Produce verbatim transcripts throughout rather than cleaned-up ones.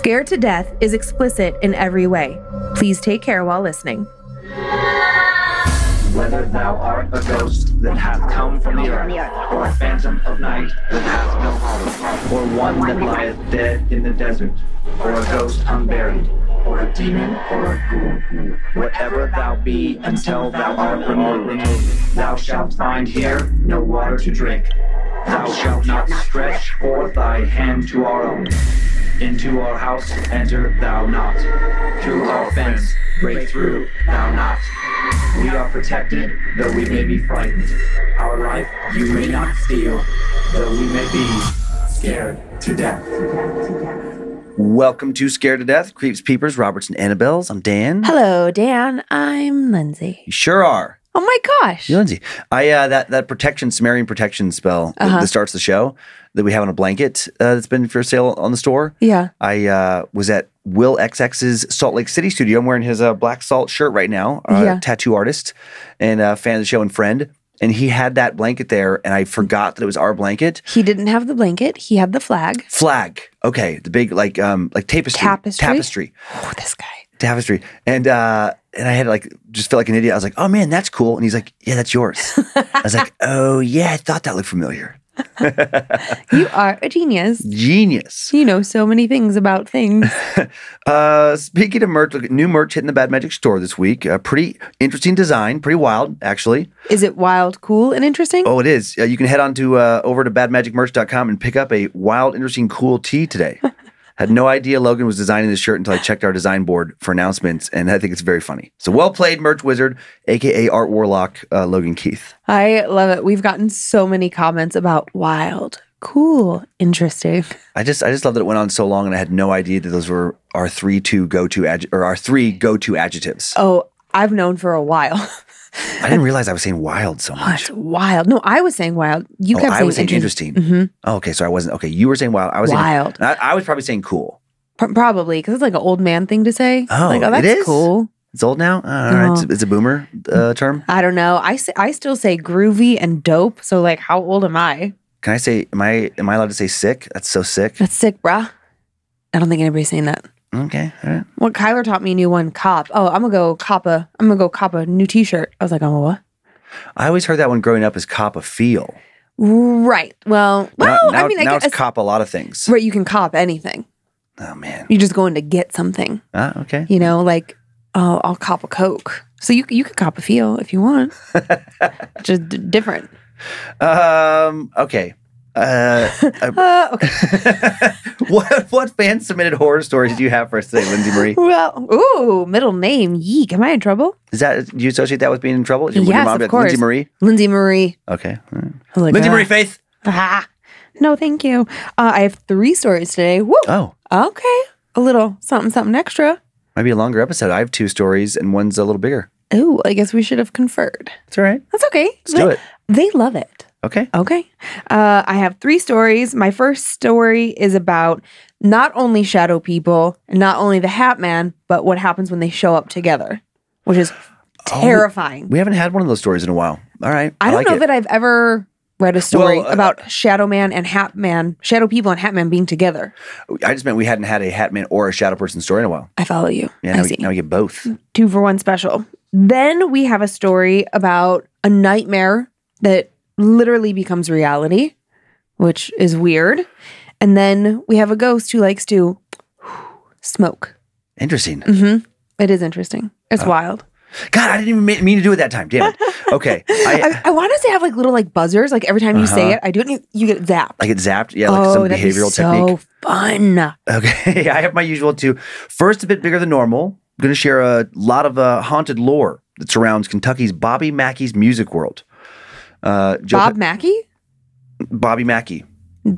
Scared to Death is explicit in every way. Please take care while listening. Whether thou art a ghost that hath come from the earth, or a phantom of night that hath no home, or one that lieth dead in the desert, or a ghost unburied, or a demon, or a ghoul, whatever thou be until thou art removed, thou shalt find here no water to drink. Thou shalt not stretch forth thy hand to our own. Into our house enter thou not. Through our fence break through thou not. We are protected, though we may be frightened. Our life you may not steal, though we may be scared to death. Welcome to Scared to Death, Creeps, Peepers, Roberts, and Annabelles. I'm Dan. Hello, Dan. I'm Lindsay. You sure are. Oh my gosh. You're Lindsay. I, uh, that, that protection, Sumerian protection spell uh-huh. that, that starts the show that we have on a blanket uh, that's been for sale on the store. Yeah. I uh, was at Will X X's Salt Lake City studio. I'm wearing his uh, black salt shirt right now, uh, yeah. tattoo artist and a fan of the show and friend. And he had that blanket there, and I forgot that it was our blanket. He didn't have the blanket. He had the flag. Flag. Okay. The big like um like tapestry. Tapestry. Tapestry. Oh, this guy. Tapestry. And uh and I had like just felt like an idiot. I was like, oh man, that's cool. And he's like, yeah, that's yours. I was like, oh yeah, I thought that looked familiar. You are a genius. Genius. You know so many things about things. uh speaking of merch, look, new merch hitting the Bad Magic store this week. A pretty interesting design, pretty wild, actually. Is it wild, cool, and interesting? Oh, it is. Uh, you can head on to uh over to bad magic merch dot com and pick up a wild, interesting, cool tee today. Had no idea Logan was designing this shirt until I checked our design board for announcements, and I think it's very funny. So well played, merch wizard, a k a. Art Warlock, uh, Logan Keith. I love it. We've gotten so many comments about wild, cool, interesting. I just I just love that it went on so long, and I had no idea that those were our three two go-to adj or our three go-to adjectives. Oh, I've known for a while. I didn't realize I was saying wild so much. Oh, wild. No, I was saying wild. You oh, kept I saying, was saying interesting. interesting. Mm-hmm. Oh, okay, so I wasn't. Okay, you were saying wild. I was wild. Saying, I, I was probably saying cool. P probably, because it's like an old man thing to say. Oh, like, oh that's it is? cool. It's old now? Uh, no. All right. It's, it's a boomer uh, term? I don't know. I, I still say groovy and dope, so like how old am I? Can I say, am I, am I allowed to say sick? That's so sick. That's sick, brah. I don't think anybody's saying that. Okay, all right. Well, Kyler taught me a new one, cop. Oh, I'm going to go cop a, I'm going to go cop a new t-shirt. I was like, oh, what? I always heard that one growing up as cop a feel. Right. Well, well now, now, I mean, now I guess, it's cop a lot of things. Right, you can cop anything. Oh, man. You're just going to get something. Ah, uh, okay. You know, like, oh, I'll cop a Coke. So you, you could cop a feel if you want. Just different. Um. Okay. Uh, uh, okay. what what fan submitted horror stories do you have for us today, Lindsay Marie? Well, ooh, middle name, yeek. Am I in trouble? Is that do you associate that with being in trouble? Your, yes, your mom, of course. Lindsay Marie. Lindsay Marie. Okay. Right. Oh, Lindsay God. Marie Faith. Ah, no, thank you. Uh, I have three stories today. Woo. Oh. Okay. A little something, something extra. Might be a longer episode. I have two stories, and one's a little bigger. Oh, I guess we should have conferred. That's all right. That's okay. Let's they, do it. They love it. Okay. Okay. Uh, I have three stories. My first story is about not only shadow people, not only the Hat Man, but what happens when they show up together, which is terrifying. Oh, we haven't had one of those stories in a while. All right. I, I don't like know it. that I've ever read a story well, uh, about Shadow Man and Hat Man, shadow people and Hat Man being together. I just meant we hadn't had a Hat Man or a shadow person story in a while. I follow you. Yeah, now, I see. We, now we get both. Two for one special. Then we have a story about a nightmare that literally becomes reality, which is weird. And then we have a ghost who likes to smoke. Interesting. Mm-hmm. It is interesting. It's oh. wild. God, I didn't even mean to do it that time. Damn it. Okay. I, I, I wanted to have like little like buzzers. Like every time you uh-huh. say it, I do it and you, you get zapped. I get zapped. Yeah, like oh, some behavioral so technique. Oh, fun. Okay. I have my usual two. First, a bit bigger than normal. I'm going to share a lot of uh, haunted lore that surrounds Kentucky's Bobby Mackey's Music World. Uh, Bob Mackey? Bobby Mackey.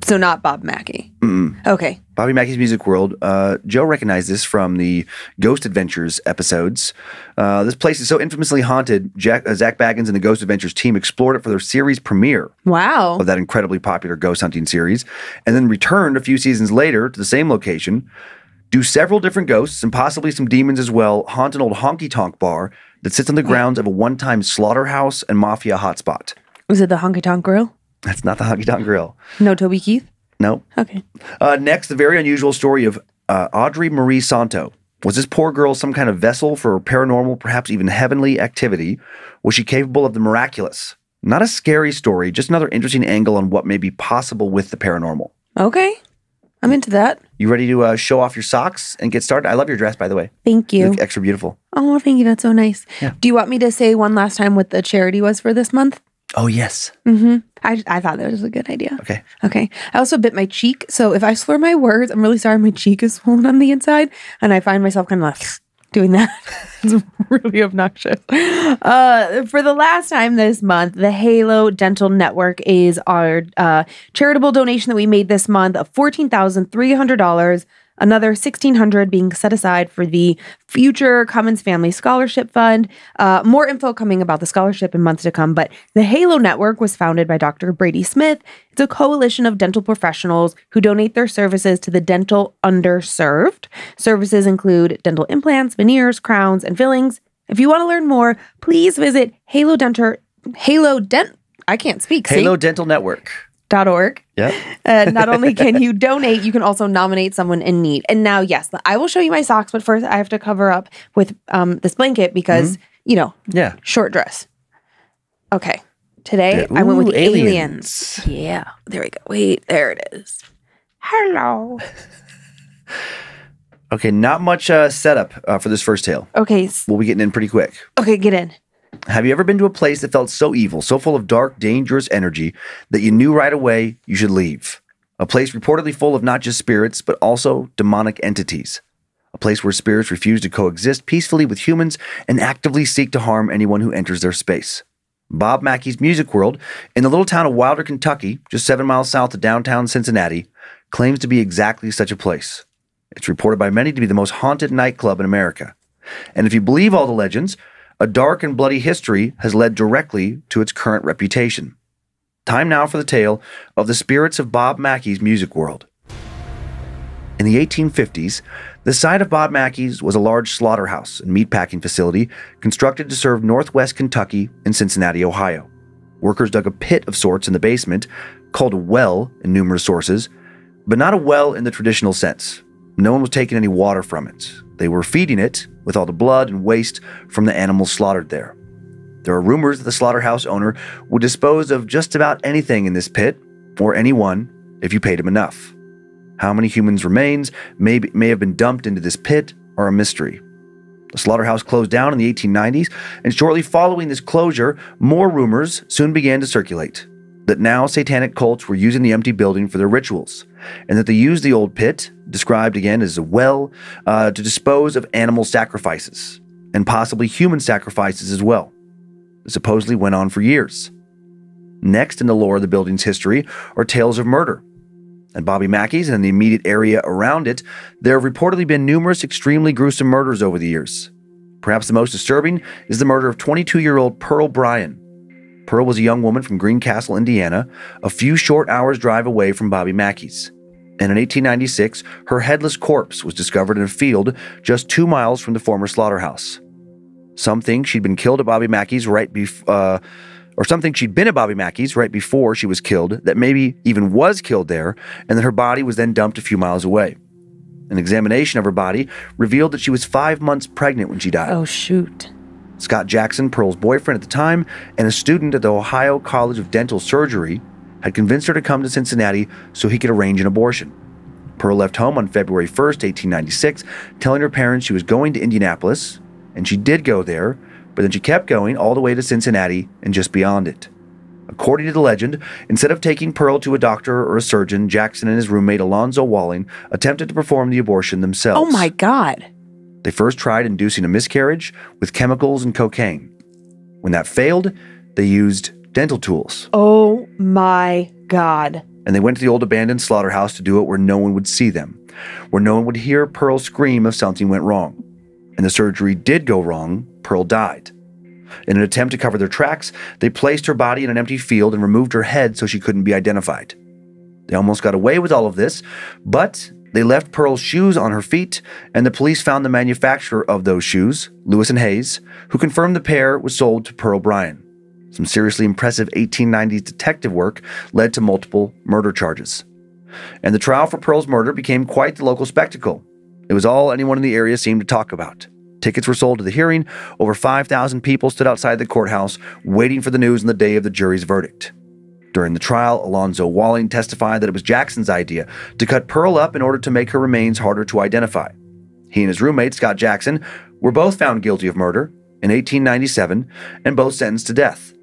So not Bob Mackey. Mm-mm. Okay. Bobby Mackey's Music World. Uh, Joe recognized this from the Ghost Adventures episodes. Uh, this place is so infamously haunted, Jack, uh, Zak Bagans and the Ghost Adventures team explored it for their series premiere. Wow. Of that incredibly popular ghost hunting series. And then returned a few seasons later to the same location, do several different ghosts and possibly some demons as well, haunt an old honky-tonk bar that sits on the grounds of a one-time slaughterhouse and mafia hotspot. Was it the Honky Tonk Grill? That's not the Honky Tonk Grill. No Toby Keith? No. Okay. Uh, next, the very unusual story of uh, Audrey Marie Santo. Was this poor girl some kind of vessel for paranormal, perhaps even heavenly activity? Was she capable of the miraculous? Not a scary story, just another interesting angle on what may be possible with the paranormal. Okay. I'm into that. You ready to uh, show off your socks and get started? I love your dress, by the way. Thank you. You look extra beautiful. Oh, thank you. That's so nice. Yeah. Do you want me to say one last time what the charity was for this month? Oh, yes. Mm-hmm. I, I thought that was a good idea. Okay. Okay. I also bit my cheek. So if I slur my words, I'm really sorry. My cheek is swollen on the inside. And I find myself kind of like doing that. It's really obnoxious. Uh, for the last time this month, the Halo Dental Network is our uh, charitable donation that we made this month of fourteen thousand three hundred dollars. Another sixteen hundred dollars being set aside for the future Cummins Family Scholarship Fund. Uh, more info coming about the scholarship in months to come, but the Halo Network was founded by Doctor Brady Smith. It's a coalition of dental professionals who donate their services to the dental underserved. Services include dental implants, veneers, crowns, and fillings. If you want to learn more, please visit Halo Dental, Halo Dent, I can't speak. Halo see? Dental Network. .org. Yeah. Uh, not only can you donate, you can also nominate someone in need. And now, yes, I will show you my socks, but first I have to cover up with um, this blanket because, mm-hmm. you know, yeah, short dress. Okay. Today, yeah. Ooh, I went with aliens. aliens. Yeah. There we go. Wait, there it is. Hello. Okay, not much uh, setup uh, for this first tale. Okay. We'll be getting in pretty quick. Okay, get in. Have you ever been to a place that felt so evil, so full of dark, dangerous energy that you knew right away you should leave? A place reportedly full of not just spirits, but also demonic entities. A place where spirits refuse to coexist peacefully with humans and actively seek to harm anyone who enters their space. Bob Mackey's Music World, in the little town of Wilder, Kentucky, just seven miles south of downtown Cincinnati, claims to be exactly such a place. It's reported by many to be the most haunted nightclub in America. And if you believe all the legends, a dark and bloody history has led directly to its current reputation. Time now for the tale of the spirits of Bob Mackey's Music World. In the eighteen fifties, the site of Bob Mackey's was a large slaughterhouse and meatpacking facility constructed to serve northwest Kentucky and Cincinnati, Ohio. Workers dug a pit of sorts in the basement, called a well in numerous sources, but not a well in the traditional sense. No one was taking any water from it. They were feeding it with all the blood and waste from the animals slaughtered there. There are rumors that the slaughterhouse owner would dispose of just about anything in this pit, or anyone, if you paid him enough. How many humans' remains may, be, may have been dumped into this pit are a mystery. The slaughterhouse closed down in the eighteen nineties, and shortly following this closure, more rumors soon began to circulate that now satanic cults were using the empty building for their rituals, and that they used the old pit, described again as a well, uh, to dispose of animal sacrifices, and possibly human sacrifices as well. It supposedly went on for years. Next in the lore of the building's history are tales of murder. At Bobby Mackey's and in the immediate area around it, there have reportedly been numerous extremely gruesome murders over the years. Perhaps the most disturbing is the murder of twenty-two-year-old Pearl Bryan. Pearl was a young woman from Greencastle, Indiana, a few short hours' drive away from Bobby Mackey's. And in eighteen ninety-six, her headless corpse was discovered in a field just two miles from the former slaughterhouse. Some think she'd been killed at Bobby Mackey's right bef- uh, or something she'd been at Bobby Mackey's right before she was killed, that maybe even was killed there, and that her body was then dumped a few miles away. An examination of her body revealed that she was five months pregnant when she died. Oh, shoot. Scott Jackson, Pearl's boyfriend at the time, and a student at the Ohio College of Dental Surgery, had convinced her to come to Cincinnati so he could arrange an abortion. Pearl left home on February first, eighteen ninety-six, telling her parents she was going to Indianapolis, and she did go there, but then she kept going all the way to Cincinnati and just beyond it. According to the legend, instead of taking Pearl to a doctor or a surgeon, Jackson and his roommate Alonzo Walling attempted to perform the abortion themselves. Oh my God. They first tried inducing a miscarriage with chemicals and cocaine. When that failed, they used dental tools. Oh my God. And they went to the old abandoned slaughterhouse to do it where no one would see them, where no one would hear Pearl scream if something went wrong. And the surgery did go wrong, Pearl died. In an attempt to cover their tracks, they placed her body in an empty field and removed her head so she couldn't be identified. They almost got away with all of this, but they left Pearl's shoes on her feet, and the police found the manufacturer of those shoes, Lewis and Hayes, who confirmed the pair was sold to Pearl Bryan. Some seriously impressive eighteen nineties detective work led to multiple murder charges. And the trial for Pearl's murder became quite the local spectacle. It was all anyone in the area seemed to talk about. Tickets were sold to the hearing. Over five thousand people stood outside the courthouse waiting for the news on the day of the jury's verdict. During the trial, Alonzo Walling testified that it was Jackson's idea to cut Pearl up in order to make her remains harder to identify. He and his roommate, Scott Jackson, were both found guilty of murder in eighteen ninety-seven and both sentenced to death.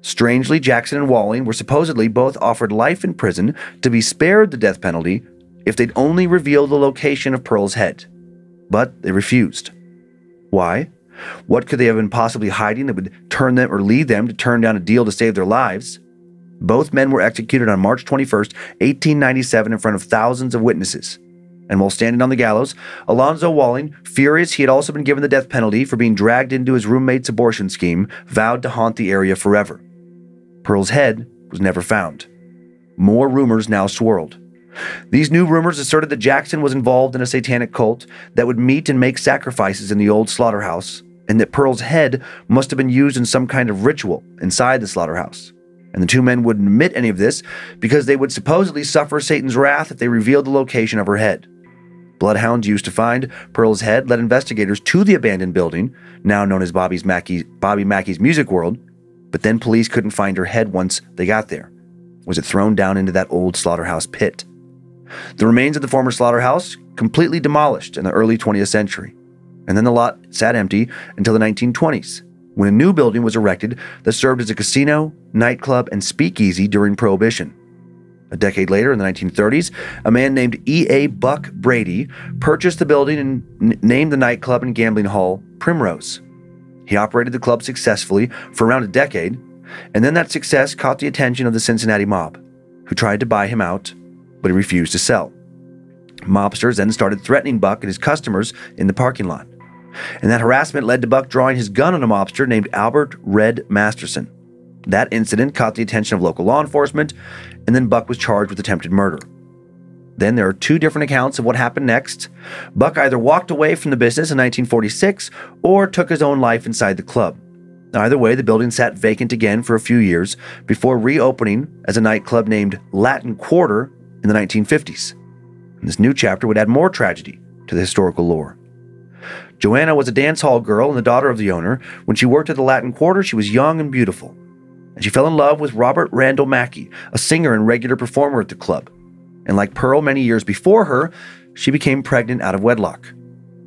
Strangely, Jackson and Walling were supposedly both offered life in prison to be spared the death penalty if they'd only reveal the location of Pearl's head. But they refused. Why? What could they have been possibly hiding that would turn them or lead them to turn down a deal to save their lives? Both men were executed on March twenty-first, eighteen ninety-seven in front of thousands of witnesses. And while standing on the gallows, Alonzo Walling, furious he had also been given the death penalty for being dragged into his roommate's abortion scheme, vowed to haunt the area forever. Pearl's head was never found. More rumors now swirled. These new rumors asserted that Jackson was involved in a satanic cult that would meet and make sacrifices in the old slaughterhouse, and that Pearl's head must have been used in some kind of ritual inside the slaughterhouse. And the two men wouldn't admit any of this because they would supposedly suffer Satan's wrath if they revealed the location of her head. Bloodhounds used to find Pearl's head led investigators to the abandoned building, now known as Bobby's Mackey, Bobby Mackey's Music World, but then police couldn't find her head once they got there. Was it thrown down into that old slaughterhouse pit? The remains of the former slaughterhouse completely demolished in the early twentieth century, and then the lot sat empty until the nineteen twenties, when a new building was erected that served as a casino, nightclub, and speakeasy during Prohibition. A decade later, in the nineteen thirties, a man named E A Buck Brady purchased the building and named the nightclub and gambling hall Primrose. He operated the club successfully for around a decade, and then that success caught the attention of the Cincinnati mob, who tried to buy him out, but he refused to sell. Mobsters then started threatening Buck and his customers in the parking lot. And that harassment led to Buck drawing his gun on a mobster named Albert Red Masterson. That incident caught the attention of local law enforcement, and then Buck was charged with attempted murder. Then there are two different accounts of what happened next. Buck either walked away from the business in nineteen forty-six or took his own life inside the club. Either way, the building sat vacant again for a few years before reopening as a nightclub named Latin Quarter in the nineteen fifties. And this new chapter would add more tragedy to the historical lore. Joanna was a dance hall girl and the daughter of the owner. When she worked at the Latin Quarter, she was young and beautiful. And she fell in love with Robert Randall Mackey, a singer and regular performer at the club. And like Pearl many years before her, she became pregnant out of wedlock.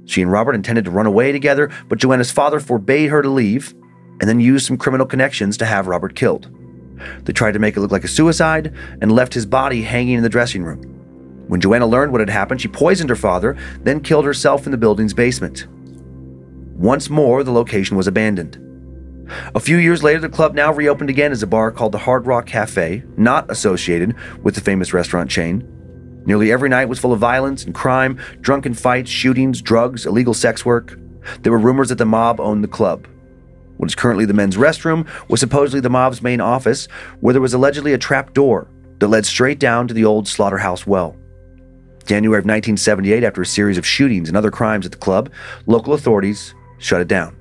She and Robert intended to run away together, but Joanna's father forbade her to leave and then used some criminal connections to have Robert killed. They tried to make it look like a suicide and left his body hanging in the dressing room. When Joanna learned what had happened, she poisoned her father, then killed herself in the building's basement. Once more, the location was abandoned. A few years later, the club now reopened again as a bar called the Hard Rock Cafe, not associated with the famous restaurant chain. Nearly every night was full of violence and crime, drunken fights, shootings, drugs, illegal sex work. There were rumors that the mob owned the club. What is currently the men's restroom was supposedly the mob's main office, where there was allegedly a trap door that led straight down to the old slaughterhouse well. January of nineteen seventy-eight, after a series of shootings and other crimes at the club, local authorities shut it down.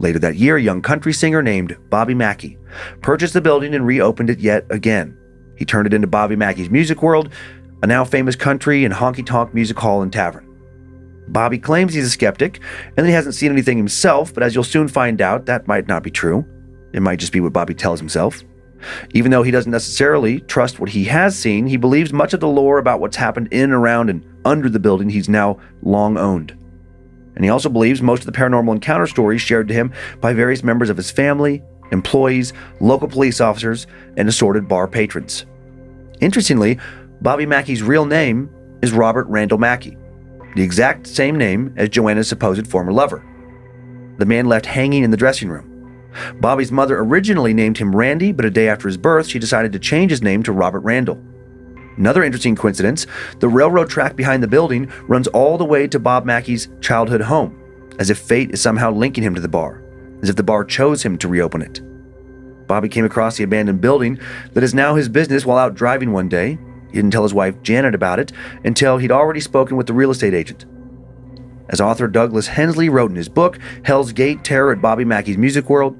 Later that year, a young country singer named Bobby Mackey purchased the building and reopened it yet again. He turned it into Bobby Mackey's Music World, a now famous country and honky-tonk music hall and tavern. Bobby claims he's a skeptic and that he hasn't seen anything himself, but as you'll soon find out, that might not be true. It might just be what Bobby tells himself. Even though he doesn't necessarily trust what he has seen, he believes much of the lore about what's happened in, around, and under the building he's now long owned. And he also believes most of the paranormal encounter stories shared to him by various members of his family, employees, local police officers, and assorted bar patrons. Interestingly, Bobby Mackey's real name is Robert Randall Mackey, the exact same name as Joanna's supposed former lover, the man left hanging in the dressing room. Bobby's mother originally named him Randy, but a day after his birth, she decided to change his name to Robert Randall. Another interesting coincidence, the railroad track behind the building runs all the way to Bob Mackey's childhood home, as if fate is somehow linking him to the bar, as if the bar chose him to reopen it. Bobby came across the abandoned building that is now his business while out driving one day. He didn't tell his wife Janet about it until he'd already spoken with the real estate agent. As author Douglas Hensley wrote in his book, Hell's Gate: Terror at Bobby Mackey's Music World,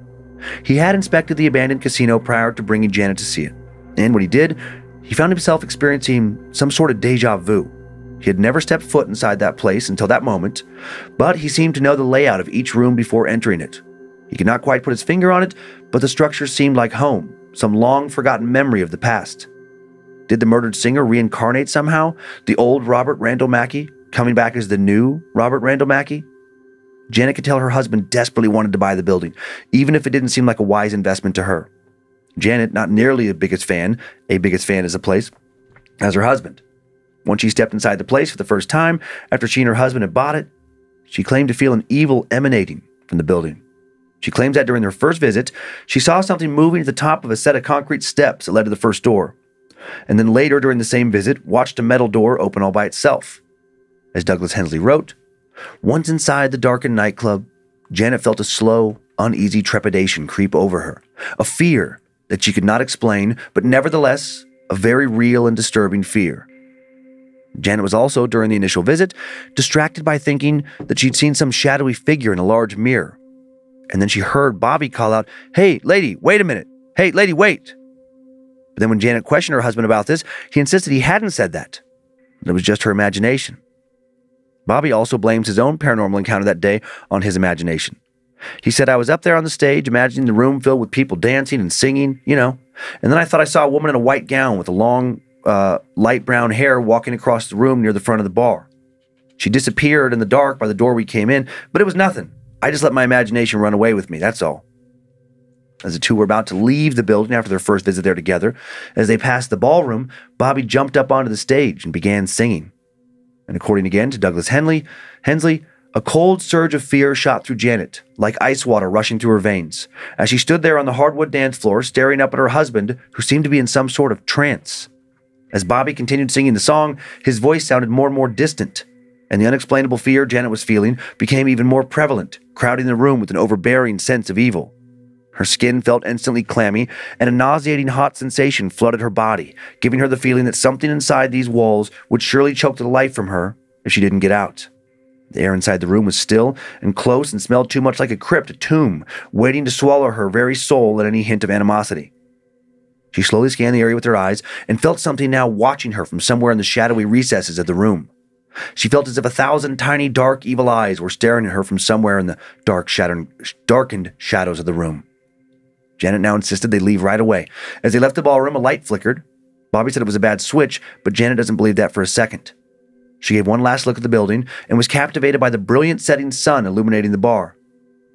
he had inspected the abandoned casino prior to bringing Janet to see it. And when he did, he found himself experiencing some sort of deja vu. He had never stepped foot inside that place until that moment, but he seemed to know the layout of each room before entering it. He could not quite put his finger on it, but the structure seemed like home, some long-forgotten memory of the past. Did the murdered singer reincarnate somehow? The old Robert Randall Mackey, coming back as the new Robert Randall Mackey? Janet could tell her husband desperately wanted to buy the building, even if it didn't seem like a wise investment to her. Janet, not nearly the biggest fan, a biggest fan is a place, as her husband. When she stepped inside the place for the first time, after she and her husband had bought it, she claimed to feel an evil emanating from the building. She claims that during their first visit, she saw something moving at the top of a set of concrete steps that led to the first door, and then later during the same visit, watched a metal door open all by itself. As Douglas Hensley wrote, once inside the darkened nightclub, Janet felt a slow, uneasy trepidation creep over her, a fear that she could not explain, but nevertheless, a very real and disturbing fear. Janet was also, during the initial visit, distracted by thinking that she'd seen some shadowy figure in a large mirror. And then she heard Bobby call out, "Hey, lady, wait a minute. Hey, lady, wait." But then when Janet questioned her husband about this, he insisted he hadn't said that. It was just her imagination. Bobby also blames his own paranormal encounter that day on his imagination. He said, "I was up there on the stage, imagining the room filled with people dancing and singing, you know, and then I thought I saw a woman in a white gown with a long, uh, light brown hair walking across the room near the front of the bar. She disappeared in the dark by the door we came in, but it was nothing. I just let my imagination run away with me, that's all." As the two were about to leave the building after their first visit there together, as they passed the ballroom, Bobby jumped up onto the stage and began singing. And according again to Douglas Hensley, Hensley, a cold surge of fear shot through Janet, like ice water rushing through her veins, as she stood there on the hardwood dance floor staring up at her husband, who seemed to be in some sort of trance. As Bobby continued singing the song, his voice sounded more and more distant, and the unexplainable fear Janet was feeling became even more prevalent, crowding the room with an overbearing sense of evil. Her skin felt instantly clammy, and a nauseating hot sensation flooded her body, giving her the feeling that something inside these walls would surely choke the life from her if she didn't get out. The air inside the room was still and close and smelled too much like a crypt, a tomb, waiting to swallow her very soul at any hint of animosity. She slowly scanned the area with her eyes and felt something now watching her from somewhere in the shadowy recesses of the room. She felt as if a thousand tiny, dark, evil eyes were staring at her from somewhere in the dark, shattered, darkened shadows of the room. Janet now insisted they leave right away. As they left the ballroom, a light flickered. Bobby said it was a bad switch, but Janet doesn't believe that for a second. She gave one last look at the building and was captivated by the brilliant setting sun illuminating the bar.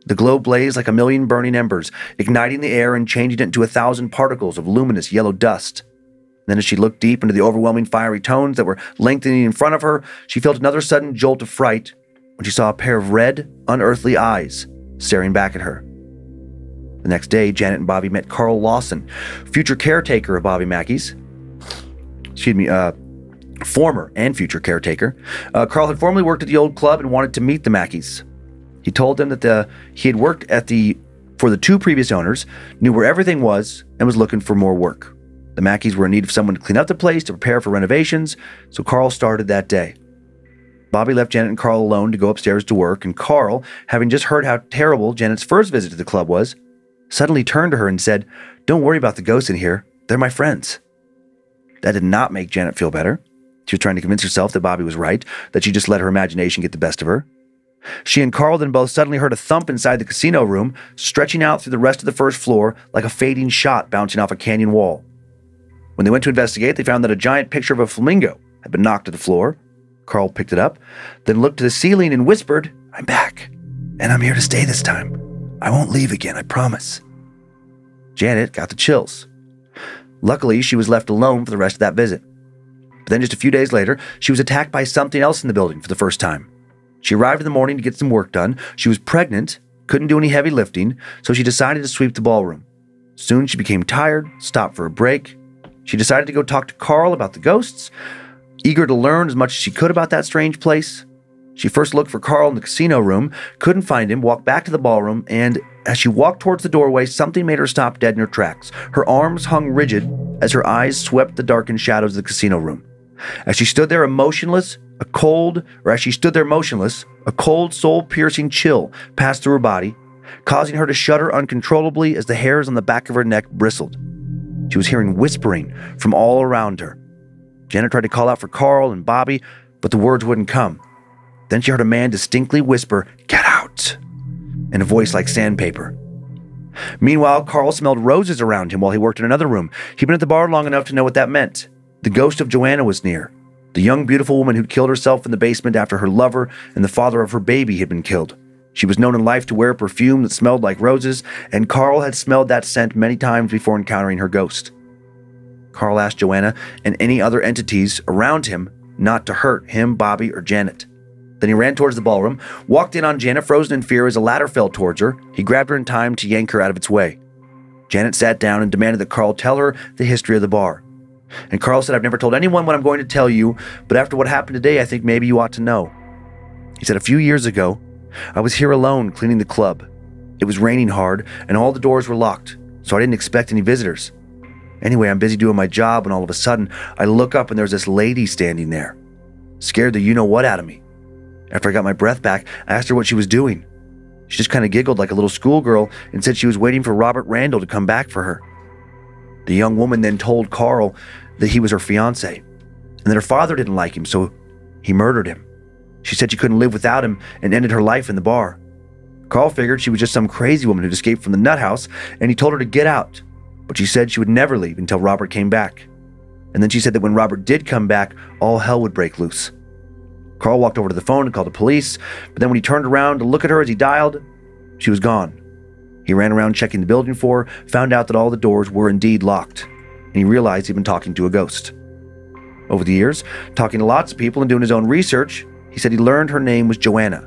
The glow blazed like a million burning embers, igniting the air and changing it into a thousand particles of luminous yellow dust. Then as she looked deep into the overwhelming fiery tones that were lengthening in front of her, she felt another sudden jolt of fright when she saw a pair of red, unearthly eyes staring back at her. The next day, Janet and Bobby met Carl Lawson, future caretaker of Bobby Mackey's. Excuse me, uh, former and future caretaker. Uh, Carl had formerly worked at the old club and wanted to meet the Mackeys. He told them that the, he had worked at the for the two previous owners, knew where everything was, and was looking for more work. The Mackeys were in need of someone to clean up the place, to prepare for renovations, so Carl started that day. Bobby left Janet and Carl alone to go upstairs to work, and Carl, having just heard how terrible Janet's first visit to the club was, suddenly turned to her and said, "Don't worry about the ghosts in here. They're my friends." That did not make Janet feel better. She was trying to convince herself that Bobby was right, that she just let her imagination get the best of her. She and Carl then both suddenly heard a thump inside the casino room, stretching out through the rest of the first floor like a fading shot bouncing off a canyon wall. When they went to investigate, they found that a giant picture of a flamingo had been knocked to the floor. Carl picked it up, then looked to the ceiling and whispered, "I'm back, and I'm here to stay this time. I won't leave again, I promise." Janet got the chills. Luckily, she was left alone for the rest of that visit. But then just a few days later, she was attacked by something else in the building for the first time. She arrived in the morning to get some work done. She was pregnant, couldn't do any heavy lifting, so she decided to sweep the ballroom. Soon she became tired, stopped for a break. She decided to go talk to Carl about the ghosts, eager to learn as much as she could about that strange place. She first looked for Carl in the casino room, couldn't find him, walked back to the ballroom, and as she walked towards the doorway, something made her stop dead in her tracks. Her arms hung rigid as her eyes swept the darkened shadows of the casino room. As she stood there emotionless, a cold, or as she stood there motionless, a cold, soul-piercing chill passed through her body, causing her to shudder uncontrollably as the hairs on the back of her neck bristled. She was hearing whispering from all around her. Janet tried to call out for Carl and Bobby, but the words wouldn't come. Then she heard a man distinctly whisper, "Get out," in a voice like sandpaper. Meanwhile, Carl smelled roses around him while he worked in another room. He'd been at the bar long enough to know what that meant. The ghost of Joanna was near, the young, beautiful woman who'd killed herself in the basement after her lover and the father of her baby had been killed. She was known in life to wear a perfume that smelled like roses, and Carl had smelled that scent many times before encountering her ghost. Carl asked Joanna and any other entities around him not to hurt him, Bobby, or Janet. Then he ran towards the ballroom, walked in on Janet, frozen in fear as a ladder fell towards her. He grabbed her in time to yank her out of its way. Janet sat down and demanded that Carl tell her the history of the bar. And Carl said, "I've never told anyone what I'm going to tell you, but after what happened today, I think maybe you ought to know." He said, "A few years ago, I was here alone cleaning the club. It was raining hard and all the doors were locked, so I didn't expect any visitors. Anyway, I'm busy doing my job and all of a sudden, I look up and there's this lady standing there. Scared the you-know-what out of me. After I got my breath back, I asked her what she was doing. She just kind of giggled like a little schoolgirl and said she was waiting for Robert Randall to come back for her." The young woman then told Carl that he was her fiancé and that her father didn't like him, so he murdered him. She said she couldn't live without him and ended her life in the bar. Carl figured she was just some crazy woman who'd escaped from the nut house, and he told her to get out, but she said she would never leave until Robert came back. And then she said that when Robert did come back, all hell would break loose. Carl walked over to the phone and called the police, but then when he turned around to look at her as he dialed, she was gone. He ran around checking the building for her, found out that all the doors were indeed locked, and he realized he'd been talking to a ghost. Over the years, talking to lots of people and doing his own research, he said he learned her name was Joanna,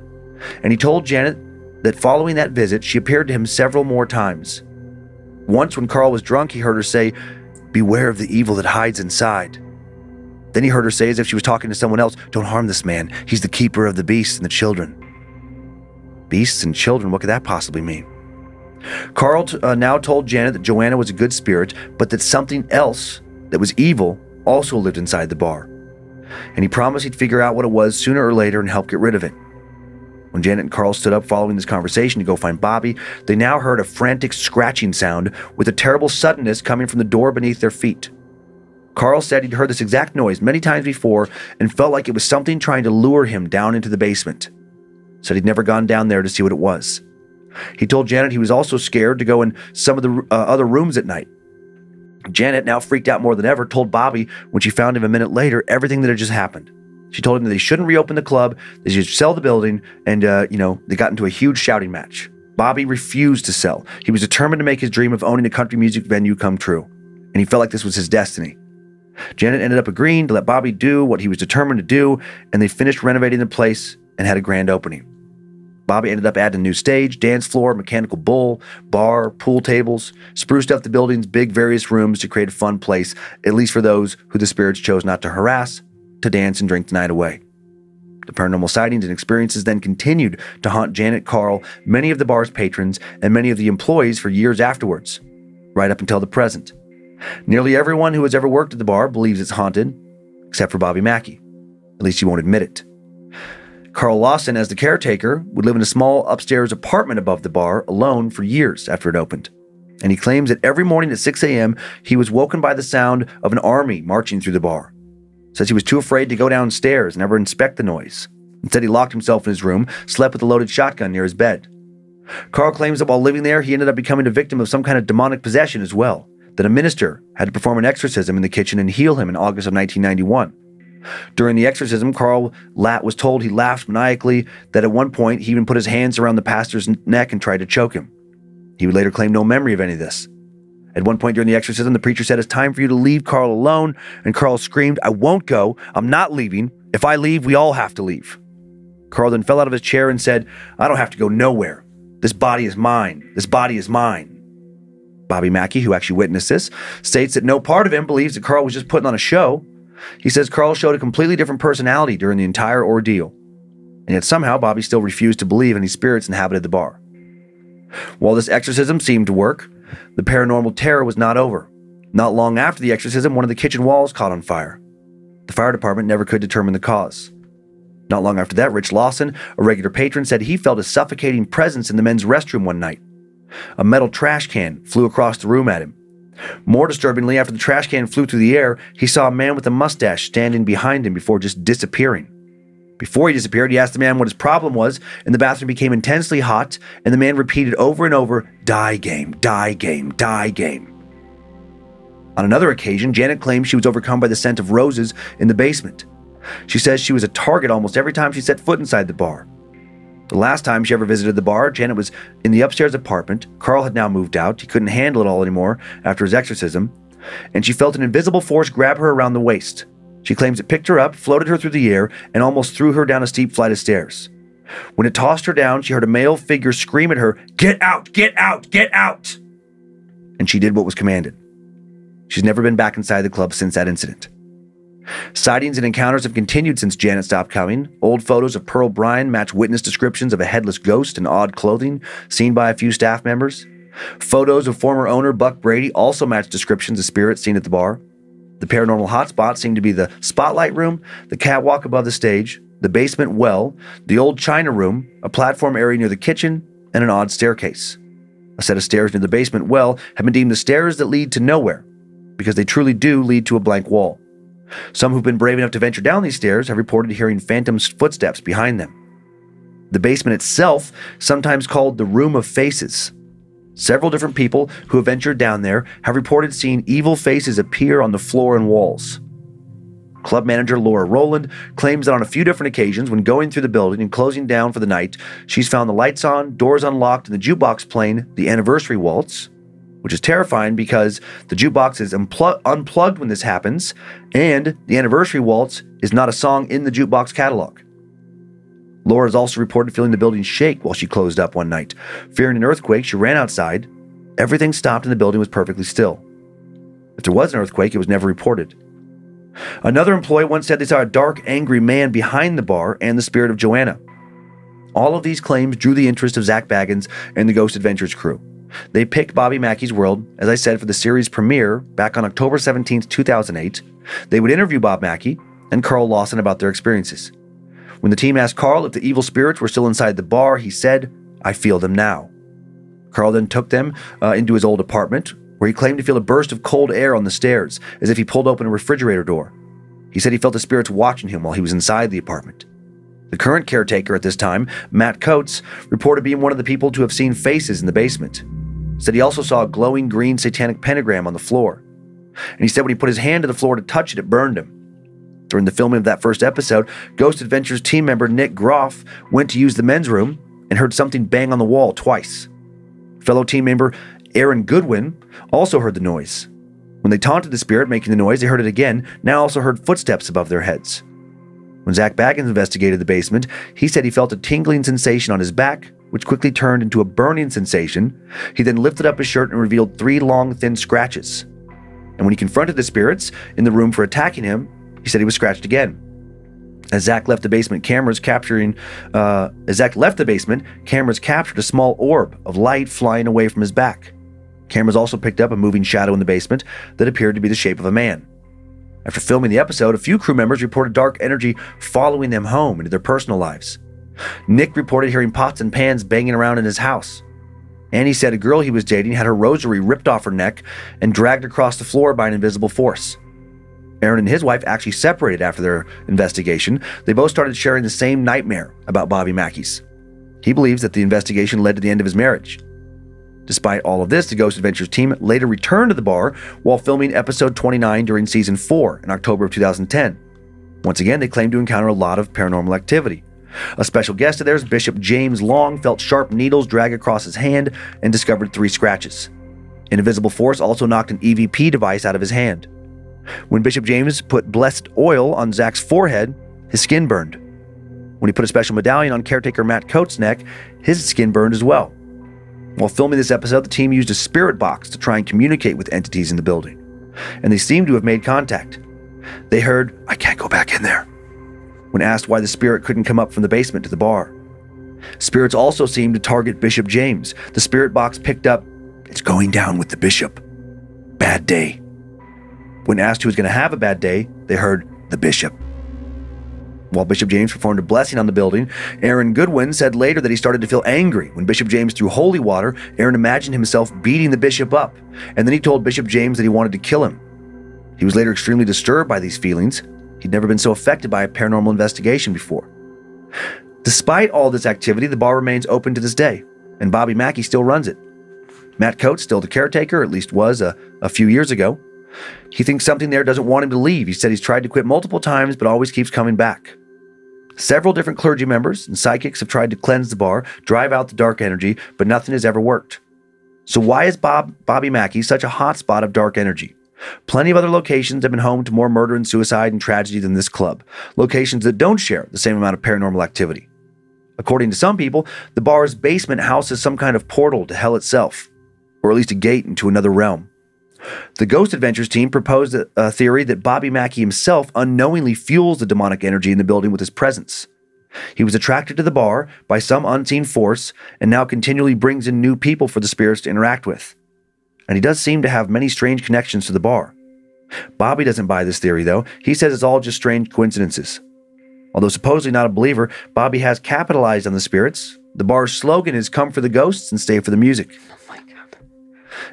and he told Janet that following that visit, she appeared to him several more times. Once when Carl was drunk, he heard her say, "Beware of the evil that hides inside." Then he heard her say, as if she was talking to someone else, "Don't harm this man. He's the keeper of the beasts and the children." Beasts and children, what could that possibly mean? Carl uh, now told Janet that Joanna was a good spirit, but that something else that was evil also lived inside the bar. And he promised he'd figure out what it was sooner or later and help get rid of it. When Janet and Carl stood up following this conversation to go find Bobby, they now heard a frantic scratching sound with a terrible suddenness coming from the door beneath their feet. Carl said he'd heard this exact noise many times before and felt like it was something trying to lure him down into the basement. Said he'd never gone down there to see what it was. He told Janet he was also scared to go in some of the uh, other rooms at night. Janet, now freaked out more than ever, told Bobby when she found him a minute later everything that had just happened. She told him that they shouldn't reopen the club, they should sell the building, and, uh, you know, they got into a huge shouting match. Bobby refused to sell. He was determined to make his dream of owning a country music venue come true, and he felt like this was his destiny. Janet ended up agreeing to let Bobby do what he was determined to do, and they finished renovating the place and had a grand opening. Bobby ended up adding a new stage, dance floor, mechanical bull, bar, pool tables, spruced up the building's big various rooms to create a fun place, at least for those who the spirits chose not to harass, to dance and drink the night away. The paranormal sightings and experiences then continued to haunt Janet, Carl, many of the bar's patrons, and many of the employees for years afterwards, right up until the present. Nearly everyone who has ever worked at the bar believes it's haunted, except for Bobby Mackey. At least he won't admit it. Carl Lawson, as the caretaker, would live in a small upstairs apartment above the bar alone for years after it opened. And he claims that every morning at six a m he was woken by the sound of an army marching through the bar. Says he was too afraid to go downstairs and ever inspect the noise. Instead, he locked himself in his room, slept with a loaded shotgun near his bed. Carl claims that while living there, he ended up becoming a victim of some kind of demonic possession as well, that a minister had to perform an exorcism in the kitchen and heal him in August of nineteen ninety-one. During the exorcism, Carl Latt was told he laughed maniacally, that at one point he even put his hands around the pastor's neck and tried to choke him. He would later claim no memory of any of this. At one point during the exorcism, the preacher said, "It's time for you to leave Carl alone," and Carl screamed, "I won't go, I'm not leaving. If I leave, we all have to leave." Carl then fell out of his chair and said, "I don't have to go nowhere. This body is mine, this body is mine." Bobby Mackey, who actually witnessed this, states that no part of him believes that Carl was just putting on a show. He says Carl showed a completely different personality during the entire ordeal. And yet somehow Bobby still refused to believe any spirits inhabited the bar. While this exorcism seemed to work, the paranormal terror was not over. Not long after the exorcism, one of the kitchen walls caught on fire. The fire department never could determine the cause. Not long after that, Rich Lawson, a regular patron, said he felt a suffocating presence in the men's restroom one night. A metal trash can flew across the room at him. More disturbingly, after the trash can flew through the air, he saw a man with a mustache standing behind him before just disappearing. Before he disappeared, he asked the man what his problem was, and the bathroom became intensely hot, and the man repeated over and over, "Die game, die game, die game." On another occasion, Janet claimed she was overcome by the scent of roses in the basement. She says she was a target almost every time she set foot inside the bar. The last time she ever visited the bar, Janet was in the upstairs apartment. Carl had now moved out. He couldn't handle it all anymore after his exorcism, and she felt an invisible force grab her around the waist. She claims it picked her up, floated her through the air, and almost threw her down a steep flight of stairs. When it tossed her down, she heard a male figure scream at her, "Get out! Get out! Get out!" And she did what was commanded. She's never been back inside the club since that incident. Sightings and encounters have continued since Janet stopped coming. Old photos of Pearl Bryan match witness descriptions of a headless ghost in odd clothing seen by a few staff members. Photos of former owner Buck Brady also match descriptions of spirits seen at the bar. The paranormal hotspots seem to be the spotlight room, the catwalk above the stage, the basement well, the old china room, a platform area near the kitchen, and an odd staircase. A set of stairs near the basement well have been deemed the stairs that lead to nowhere, because they truly do lead to a blank wall. Some who've been brave enough to venture down these stairs have reported hearing phantom footsteps behind them. The basement itself, sometimes called the Room of Faces. Several different people who have ventured down there have reported seeing evil faces appear on the floor and walls. Club manager Laura Rowland claims that on a few different occasions when going through the building and closing down for the night, she's found the lights on, doors unlocked, and the jukebox playing the anniversary waltz, which is terrifying because the jukebox is unplu- unplugged when this happens, and the anniversary waltz is not a song in the jukebox catalog. Laura has also reported feeling the building shake while she closed up one night. Fearing an earthquake, she ran outside. Everything stopped and the building was perfectly still. If there was an earthquake, it was never reported. Another employee once said they saw a dark, angry man behind the bar and the spirit of Joanna. All of these claims drew the interest of Zak Bagans and the Ghost Adventures crew. They picked Bobby Mackey's World, as I said, for the series premiere back on October seventeenth, two thousand eight. They would interview Bob Mackey and Carl Lawson about their experiences. When the team asked Carl if the evil spirits were still inside the bar, he said, "I feel them now." Carl then took them uh, into his old apartment, where he claimed to feel a burst of cold air on the stairs, as if he pulled open a refrigerator door. He said he felt the spirits watching him while he was inside the apartment. The current caretaker at this time, Matt Coates, reported being one of the people to have seen faces in the basement. Said he also saw a glowing green satanic pentagram on the floor. And he said when he put his hand to the floor to touch it, it burned him. During the filming of that first episode, Ghost Adventures team member Nick Groff went to use the men's room and heard something bang on the wall twice. Fellow team member Aaron Goodwin also heard the noise. When they taunted the spirit making the noise, they heard it again, now also heard footsteps above their heads. When Zak Bagans investigated the basement, he said he felt a tingling sensation on his back, which quickly turned into a burning sensation. He then lifted up his shirt and revealed three long, thin scratches. And when he confronted the spirits in the room for attacking him, he said he was scratched again. As Zak left the basement, cameras capturing, uh, as Zak left the basement, cameras captured a small orb of light flying away from his back. Cameras also picked up a moving shadow in the basement that appeared to be the shape of a man. After filming the episode, a few crew members reported dark energy following them home into their personal lives. Nick reported hearing pots and pans banging around in his house. Annie said a girl he was dating had her rosary ripped off her neck and dragged across the floor by an invisible force. Aaron and his wife actually separated after their investigation. They both started sharing the same nightmare about Bobby Mackey's. He believes that the investigation led to the end of his marriage. Despite all of this, the Ghost Adventures team later returned to the bar while filming episode twenty-nine during season four in October of two thousand ten. Once again, they claimed to encounter a lot of paranormal activity. A special guest of theirs, Bishop James Long, felt sharp needles drag across his hand and discovered three scratches. An invisible force also knocked an E V P device out of his hand. When Bishop James put blessed oil on Zak's forehead, his skin burned. When he put a special medallion on caretaker Matt Coates' neck, his skin burned as well. While filming this episode, the team used a spirit box to try and communicate with entities in the building, and they seemed to have made contact. They heard, "I can't go back in there," when asked why the spirit couldn't come up from the basement to the bar. Spirits also seemed to target Bishop James. The spirit box picked up, "It's going down with the bishop. Bad day." When asked who was going to have a bad day, they heard, "The bishop." While Bishop James performed a blessing on the building, Aaron Goodwin said later that he started to feel angry. When Bishop James threw holy water, Aaron imagined himself beating the bishop up, and then he told Bishop James that he wanted to kill him. He was later extremely disturbed by these feelings. He'd never been so affected by a paranormal investigation before. Despite all this activity, the bar remains open to this day, and Bobby Mackey still runs it. Matt Coates, still the caretaker, at least was a, a few years ago. He thinks something there doesn't want him to leave. He said he's tried to quit multiple times, but always keeps coming back. Several different clergy members and psychics have tried to cleanse the bar, drive out the dark energy, but nothing has ever worked. So why is Bob, Bobby Mackey such a hotspot of dark energy? Plenty of other locations have been home to more murder and suicide and tragedy than this club, locations that don't share the same amount of paranormal activity. According to some people, the bar's basement houses some kind of portal to hell itself, or at least a gate into another realm. The Ghost Adventures team proposed a theory that Bobby Mackey himself unknowingly fuels the demonic energy in the building with his presence. He was attracted to the bar by some unseen force and now continually brings in new people for the spirits to interact with. And he does seem to have many strange connections to the bar. Bobby doesn't buy this theory, though. He says it's all just strange coincidences. Although supposedly not a believer, Bobby has capitalized on the spirits. The bar's slogan is "Come for the ghosts and stay for the music." Oh my God.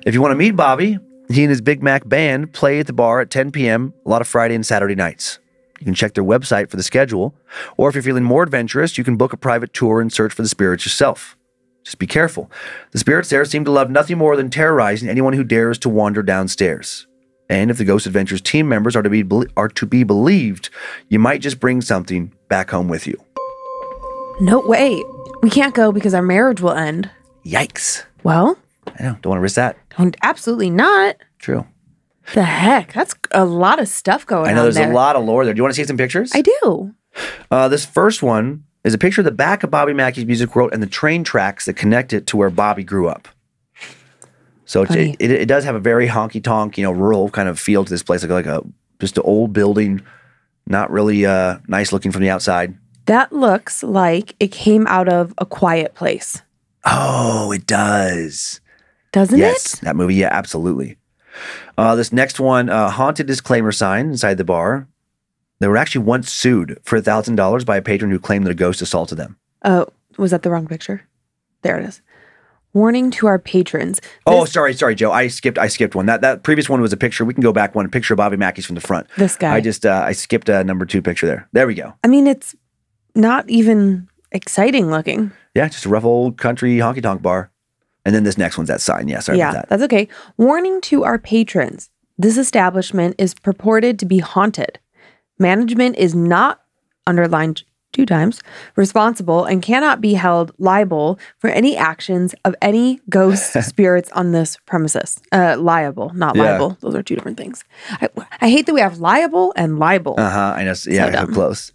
If you want to meet Bobby, he and his Big Mac band play at the bar at ten p m a lot of Friday and Saturday nights. You can check their website for the schedule, or if you're feeling more adventurous, you can book a private tour and search for the spirits yourself. Just be careful. The spirits there seem to love nothing more than terrorizing anyone who dares to wander downstairs. And if the Ghost Adventures team members are to be are to be believed, you might just bring something back home with you. No, wait. We can't go because our marriage will end. Yikes. Well, I know. Don't want to risk that. Don't, absolutely not. True. The heck? That's a lot of stuff going on there. I know there's a lot of lore there. Do you want to see some pictures? I do. Uh, this first one is a picture of the back of Bobby Mackey's Music World and the train tracks that connect it to where Bobby grew up. So it, it, it does have a very honky-tonk, you know, rural kind of feel to this place. Like, like a just an old building, not really uh, nice looking from the outside. That looks like it came out of A Quiet Place. Oh, it does. Doesn't yes, it? Yes, that movie. Yeah, absolutely. Uh, this next one, uh, haunted disclaimer sign inside the bar. They were actually once sued for one thousand dollars by a patron who claimed that a ghost assaulted them. Oh, was that the wrong picture? There it is. Warning to our patrons. This oh, sorry, sorry, Joe. I skipped I skipped one. That that previous one was a picture. We can go back one. A picture of Bobby Mackey's from the front. This guy. I just, uh, I skipped a number two picture there. There we go. I mean, it's not even exciting looking. Yeah, just a rough old country honky-tonk bar. And then this next one's that sign. Yeah, sorry yeah, about that. Yeah, that's okay. Warning to our patrons. This establishment is purported to be haunted. Management is not, underlined two times, responsible and cannot be held liable for any actions of any ghost spirits on this premises. Uh, liable, not yeah. liable. Those are two different things. I, I hate that we have liable and libel. Uh-huh, I know. So, yeah, so close.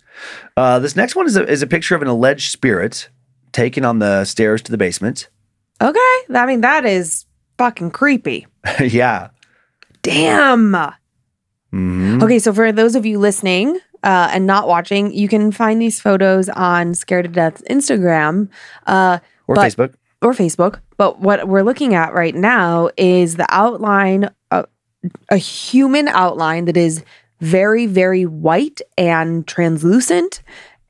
Uh, this next one is a, is a picture of an alleged spirit taken on the stairs to the basement. Okay. I mean, that is fucking creepy. Yeah. Damn. Mm-hmm. Okay. So for those of you listening uh, and not watching, you can find these photos on Scared to Death's Instagram. Uh, or but, Facebook. Or Facebook. But what we're looking at right now is the outline, uh, a human outline that is very, very white and translucent.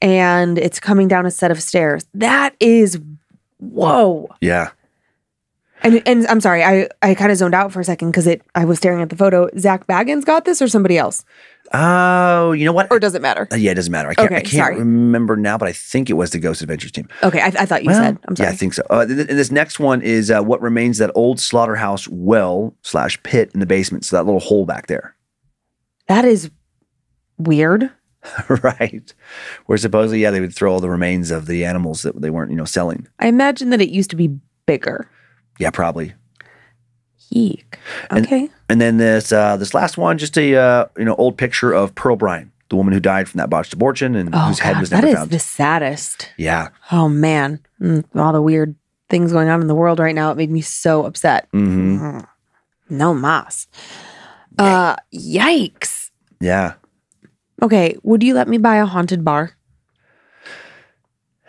And it's coming down a set of stairs. That is whoa. Yeah. And and I'm sorry, I, I kind of zoned out for a second because it I was staring at the photo. Zak Bagans got this or somebody else? Oh, you know what? Or does it matter? Uh, yeah, it doesn't matter. I can't, okay, I can't sorry. remember now, but I think it was the Ghost Adventures team. Okay, I, I thought you well, said. I'm sorry. Yeah, I think so. Uh, th and this next one is uh, what remains that old slaughterhouse well slash pit in the basement. So that little hole back there. That is weird. Right. Where supposedly, yeah, they would throw all the remains of the animals that they weren't, you know, selling. I imagine that it used to be bigger. Yeah, probably. Yeek. Okay. And, and then this uh, this last one, just a, uh, you know, old picture of Pearl Bryan, the woman who died from that botched abortion and oh, whose head God, was never that found. That is the saddest. Yeah. Oh, man. Mm, all the weird things going on in the world right now, it made me so upset. Mm-hmm. Mm. No mas. Uh, yikes. Yeah. Okay, would you let me buy a haunted bar?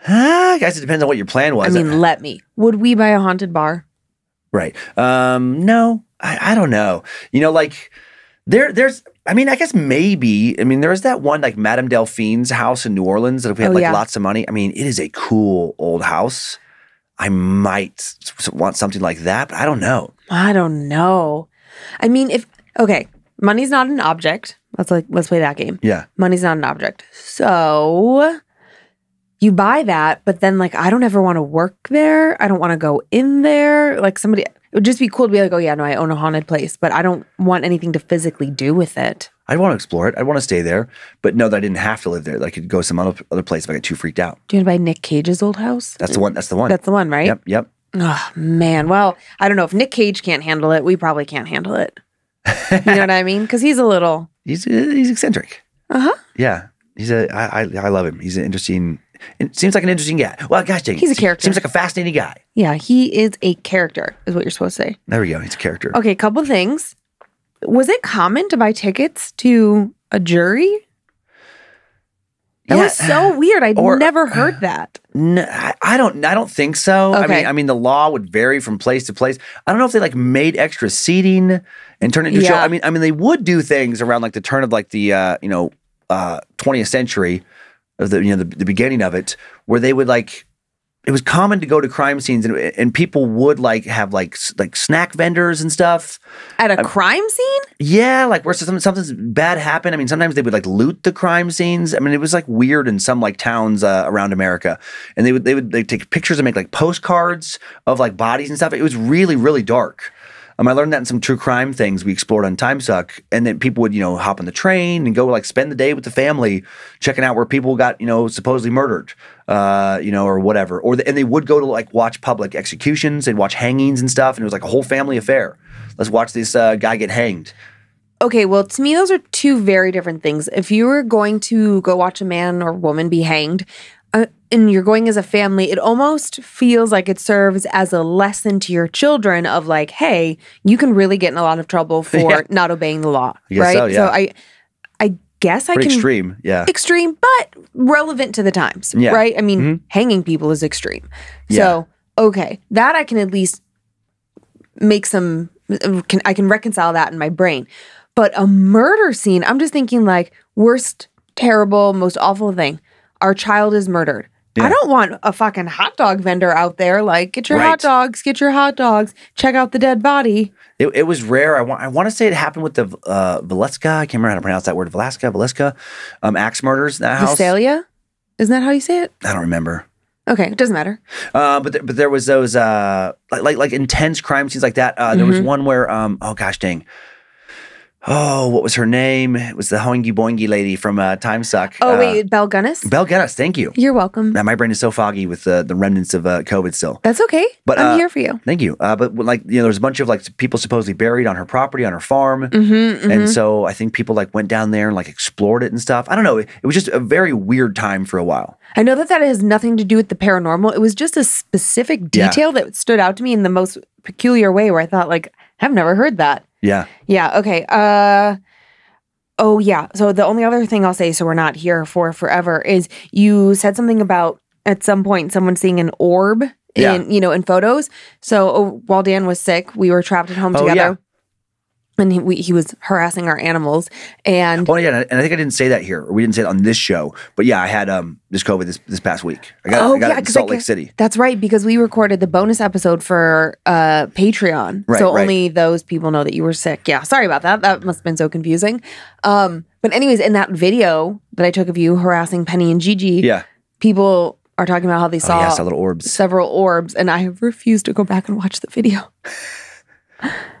Ah, I guess it depends on what your plan was. I mean, let me. Would we buy a haunted bar? Right. Um, no, I, I don't know. You know, like, there, there's, I mean, I guess maybe, I mean, there's that one, like, Madame Delphine's house in New Orleans that we had, oh, like, yeah. lots of money. I mean, it is a cool old house. I might want something like that, but I don't know. I don't know. I mean, if, okay, money's not an object. Let's like let's play that game. Yeah. Money's not an object. So you buy that, but then like, I don't ever want to work there. I don't want to go in there. Like somebody, it would just be cool to be like, oh yeah, no, I own a haunted place, but I don't want anything to physically do with it. I'd want to explore it. I'd want to stay there, but know that I didn't have to live there. Like I could go some other, other place if I got too freaked out. Do you want to buy Nick Cage's old house? That's the one. That's the one. That's the one, right? Yep. Yep. Oh man. Well, I don't know if Nick Cage can't handle it. We probably can't handle it. You know what I mean? Because he's a little. He's, he's eccentric. Uh-huh. Yeah. He's a, I, I, I love him. He's an interesting, it seems like an interesting guy. Well, gosh dang. He's a character. Seems like a fascinating guy. Yeah, he is a character is what you're supposed to say. There we go. He's a character. Okay, couple things. Was it common to buy tickets to a jury? That yeah. was so weird. I'd or, never heard that. No, I don't. I don't think so. Okay. I mean, I mean, the law would vary from place to place. I don't know if they like made extra seating and turned it into yeah. a show. I mean, I mean, they would do things around like the turn of like the uh, you know uh, twentieth century, of the you know the, the beginning of it, where they would like. It was common to go to crime scenes and, and people would like have like like snack vendors and stuff. At a crime scene? Yeah, like where something, something's bad happened. I mean, sometimes they would like loot the crime scenes. I mean, it was like weird in some like towns uh, around America. And they would they would they'd take pictures and make like postcards of like bodies and stuff. It was really, really dark. Um, I learned that in some true crime things we explored on Time Suck, and then people would, you know, hop on the train and go like spend the day with the family, checking out where people got, you know, supposedly murdered, uh, you know, or whatever. Or the, and they would go to like watch public executions and watch hangings and stuff, and it was like a whole family affair. Let's watch this uh, guy get hanged. Okay, well, to me, those are two very different things. If you were going to go watch a man or woman be hanged, uh, and you're going as a family, it almost feels like it serves as a lesson to your children of like, hey, you can really get in a lot of trouble for yeah. not obeying the law, I guess right? So, yeah. so I, I guess Pretty I can extreme, yeah, extreme, but relevant to the times, yeah. right? I mean, mm-hmm. hanging people is extreme, yeah. so okay, that I can at least make some, can I can reconcile that in my brain, but a murder scene, I'm just thinking like worst, terrible, most awful thing. Our child is murdered. Yeah. I don't want a fucking hot dog vendor out there like, get your right. hot dogs, get your hot dogs, check out the dead body. It, it was rare. I want I want to say it happened with the uh, Valeska. I can't remember how to pronounce that word. Valeska, Valeska. Um, axe murders in that house. Visalia? Isn't that how you say it? I don't remember. Okay, it doesn't matter. Uh, but, th but there was those uh, like, like like intense crime scenes like that. Uh, there mm-hmm. was one where, um, oh gosh dang. Oh, what was her name? It was the hoingy boingy lady from uh, Time Suck. Oh, wait, uh, Belle Gunnis? Belle Gunnis, thank you. You're welcome. Man, my brain is so foggy with uh, the remnants of uh, COVID still. That's okay. But, I'm uh, here for you. Thank you. Uh, but like, you know, there's a bunch of like people supposedly buried on her property, on her farm. Mm-hmm, mm-hmm. And so I think people like went down there and like explored it and stuff. I don't know. It, it was just a very weird time for a while. I know that that has nothing to do with the paranormal. It was just a specific detail yeah. that stood out to me in the most peculiar way where I thought like, I've never heard that. Yeah. Yeah. Okay. Uh, oh, yeah. So the only other thing I'll say, so we're not here for forever, is you said something about at some point someone seeing an orb in, yeah. you know, in photos. So oh, while Dan was sick, we were trapped at home oh, together. Yeah. And he, we, he was harassing our animals. And oh, yeah. And I think I didn't say that here. Or we didn't say it on this show. But yeah, I had um this COVID this, this past week. I got, oh, I got yeah, it in Salt Lake City. That's right. Because we recorded the bonus episode for uh, Patreon. Right, so right. only those people know that you were sick. Yeah. Sorry about that. That must have been so confusing. Um, But anyways, in that video that I took of you harassing Penny and Gigi, yeah. people are talking about how they saw, oh, yeah, saw little orbs. several orbs. And I have refused to go back and watch the video.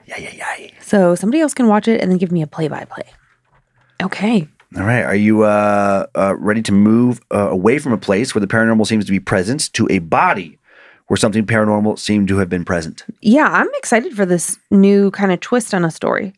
Yeah, yeah, yeah. So somebody else can watch it and then give me a play-by-play. -play. Okay. All right. Are you uh, uh, ready to move uh, away from a place where the paranormal seems to be present to a body where something paranormal seemed to have been present? Yeah, I'm excited for this new kind of twist on a story.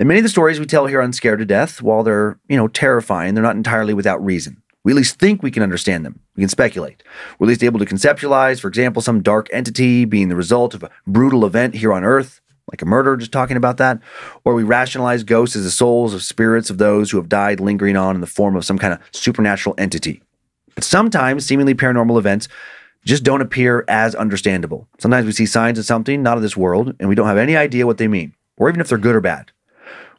And many of the stories we tell here on Scared to Death, while they're, you know, terrifying, they're not entirely without reason. We at least think we can understand them. We can speculate. We're at least able to conceptualize, for example, some dark entity being the result of a brutal event here on Earth, like a murder, just talking about that, or we rationalize ghosts as the souls or spirits of those who have died lingering on in the form of some kind of supernatural entity. But sometimes seemingly paranormal events just don't appear as understandable. Sometimes we see signs of something not of this world, and we don't have any idea what they mean, or even if they're good or bad.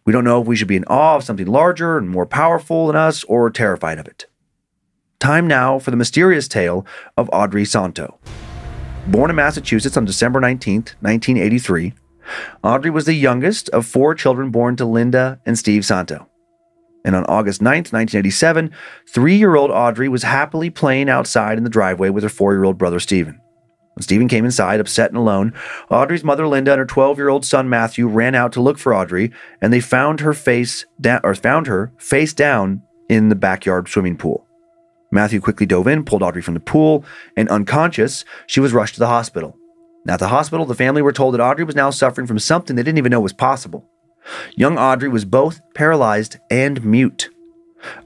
We don't know if we should be in awe of something larger and more powerful than us, or terrified of it. Time now for the mysterious tale of Audrey Santo. Born in Massachusetts on December nineteenth, nineteen eighty-three, Audrey was the youngest of four children born to Linda and Steve Santo. And on August ninth, nineteen eighty-seven, three-year-old Audrey was happily playing outside in the driveway with her four-year-old brother, Stephen. When Stephen came inside, upset and alone, Audrey's mother, Linda, and her twelve-year-old son, Matthew, ran out to look for Audrey, and they found her face down, or found her face down in the backyard swimming pool. Matthew quickly dove in, pulled Audrey from the pool, and unconscious, she was rushed to the hospital. Now, at the hospital, the family were told that Audrey was now suffering from something they didn't even know was possible. Young Audrey was both paralyzed and mute.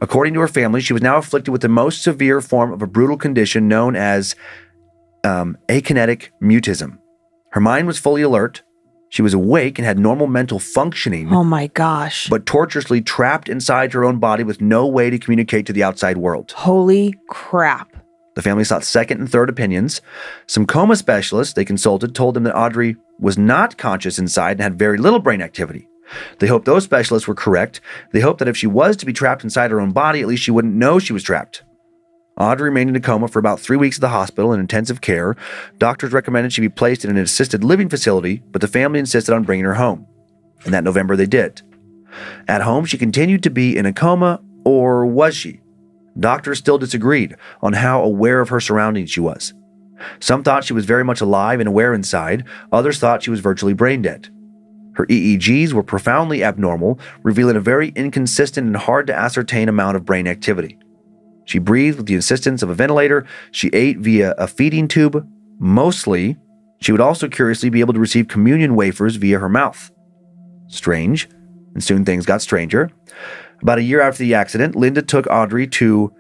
According to her family, she was now afflicted with the most severe form of a brutal condition known as um, akinetic mutism. Her mind was fully alert. She was awake and had normal mental functioning. Oh my gosh. But torturously trapped inside her own body with no way to communicate to the outside world. Holy crap. The family sought second and third opinions. Some coma specialists they consulted told them that Audrey was not conscious inside and had very little brain activity. They hoped those specialists were correct. They hoped that if she was to be trapped inside her own body, at least she wouldn't know she was trapped. Audrey remained in a coma for about three weeks at the hospital in intensive care. Doctors recommended she be placed in an assisted living facility, but the family insisted on bringing her home. And that November they did. At home, she continued to be in a coma, or was she? Doctors still disagreed on how aware of her surroundings she was. Some thought she was very much alive and aware inside. Others thought she was virtually brain dead. Her E E Gs were profoundly abnormal, revealing a very inconsistent and hard to ascertain amount of brain activity. She breathed with the assistance of a ventilator. She ate via a feeding tube, mostly. She would also curiously be able to receive communion wafers via her mouth. Strange. And soon things got stranger. About a year after the accident, Linda took Audrey to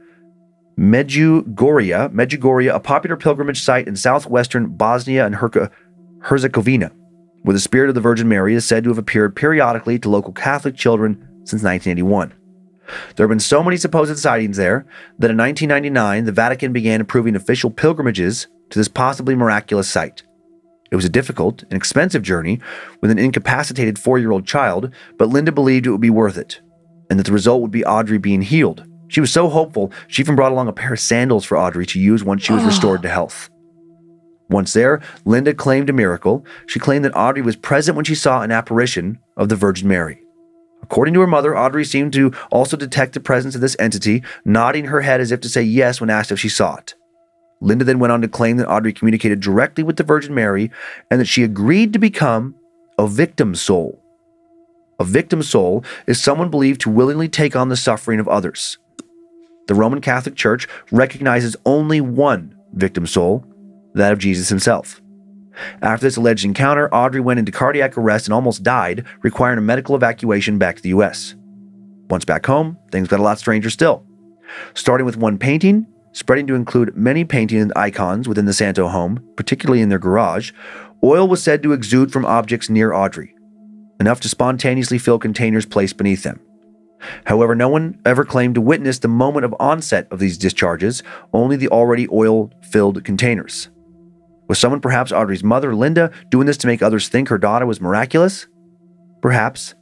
Medjugorje, Medjugorje, a popular pilgrimage site in southwestern Bosnia and Herzegovina, where the spirit of the Virgin Mary is said to have appeared periodically to local Catholic children since nineteen eighty-one. There have been so many supposed sightings there that in nineteen ninety-nine, the Vatican began approving official pilgrimages to this possibly miraculous site. It was a difficult and expensive journey with an incapacitated four-year-old child, but Linda believed it would be worth it, and that the result would be Audrey being healed. She was so hopeful, she even brought along a pair of sandals for Audrey to use once she was Ugh. restored to health. Once there, Linda claimed a miracle. She claimed that Audrey was present when she saw an apparition of the Virgin Mary. According to her mother, Audrey seemed to also detect the presence of this entity, nodding her head as if to say yes when asked if she saw it. Linda then went on to claim that Audrey communicated directly with the Virgin Mary and that she agreed to become a victim soul. A victim soul is someone believed to willingly take on the suffering of others. The Roman Catholic Church recognizes only one victim soul, that of Jesus himself. After this alleged encounter, Audrey went into cardiac arrest and almost died, requiring a medical evacuation back to the U S Once back home, things got a lot stranger still. Starting with one painting, spreading to include many paintings and icons within the Santo home, particularly in their garage, oil was said to exude from objects near Audrey, enough to spontaneously fill containers placed beneath them. However, no one ever claimed to witness the moment of onset of these discharges, only the already oil-filled containers. Was someone, perhaps Audrey's mother, Linda, doing this to make others think her daughter was miraculous? Perhaps.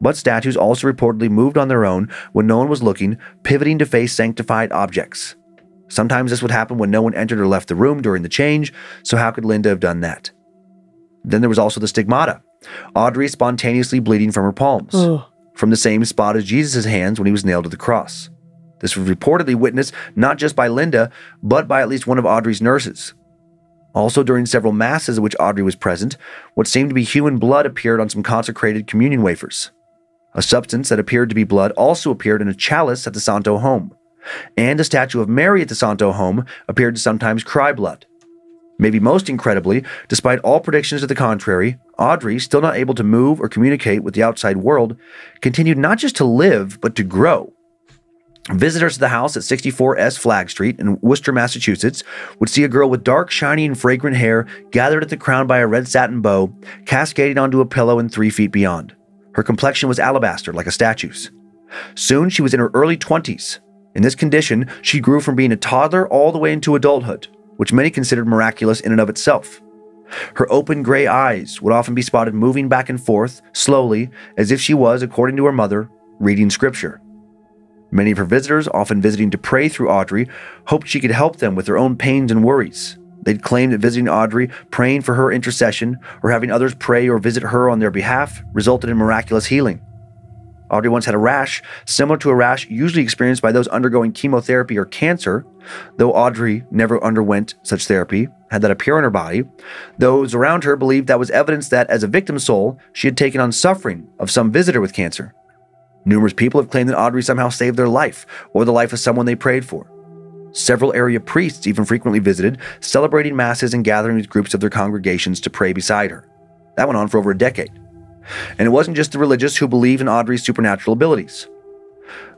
But statues also reportedly moved on their own when no one was looking, pivoting to face sanctified objects. Sometimes this would happen when no one entered or left the room during the change, so how could Linda have done that? Then there was also the stigmata. Audrey spontaneously bleeding from her palms, Ugh. from the same spot as Jesus' hands when he was nailed to the cross. This was reportedly witnessed not just by Linda, but by at least one of Audrey's nurses. Also, during several masses at which Audrey was present, what seemed to be human blood appeared on some consecrated communion wafers. A substance that appeared to be blood also appeared in a chalice at the Santo home, and a statue of Mary at the Santo home appeared to sometimes cry blood. Maybe most incredibly, despite all predictions to the contrary, Audrey, still not able to move or communicate with the outside world, continued not just to live, but to grow. Visitors to the house at sixty-four S Flagg Street in Worcester, Massachusetts, would see a girl with dark, shiny, and fragrant hair gathered at the crown by a red satin bow, cascading onto a pillow and three feet beyond. Her complexion was alabaster, like a statue's. Soon she was in her early twenties. In this condition, she grew from being a toddler all the way into adulthood, which many considered miraculous in and of itself. Her open gray eyes would often be spotted moving back and forth, slowly, as if she was, according to her mother, reading scripture. Many of her visitors, often visiting to pray through Audrey, hoped she could help them with their own pains and worries. They'd claimed that visiting Audrey, praying for her intercession, or having others pray or visit her on their behalf resulted in miraculous healing. Audrey once had a rash similar to a rash usually experienced by those undergoing chemotherapy or cancer, though Audrey never underwent such therapy, had that appear in her body. Those around her believed that was evidence that, as a victim soul, she had taken on suffering of some visitor with cancer. Numerous people have claimed that Audrey somehow saved their life or the life of someone they prayed for. Several area priests even frequently visited, celebrating masses and gathering with groups of their congregations to pray beside her. That went on for over a decade. And it wasn't just the religious who believed in Audrey's supernatural abilities.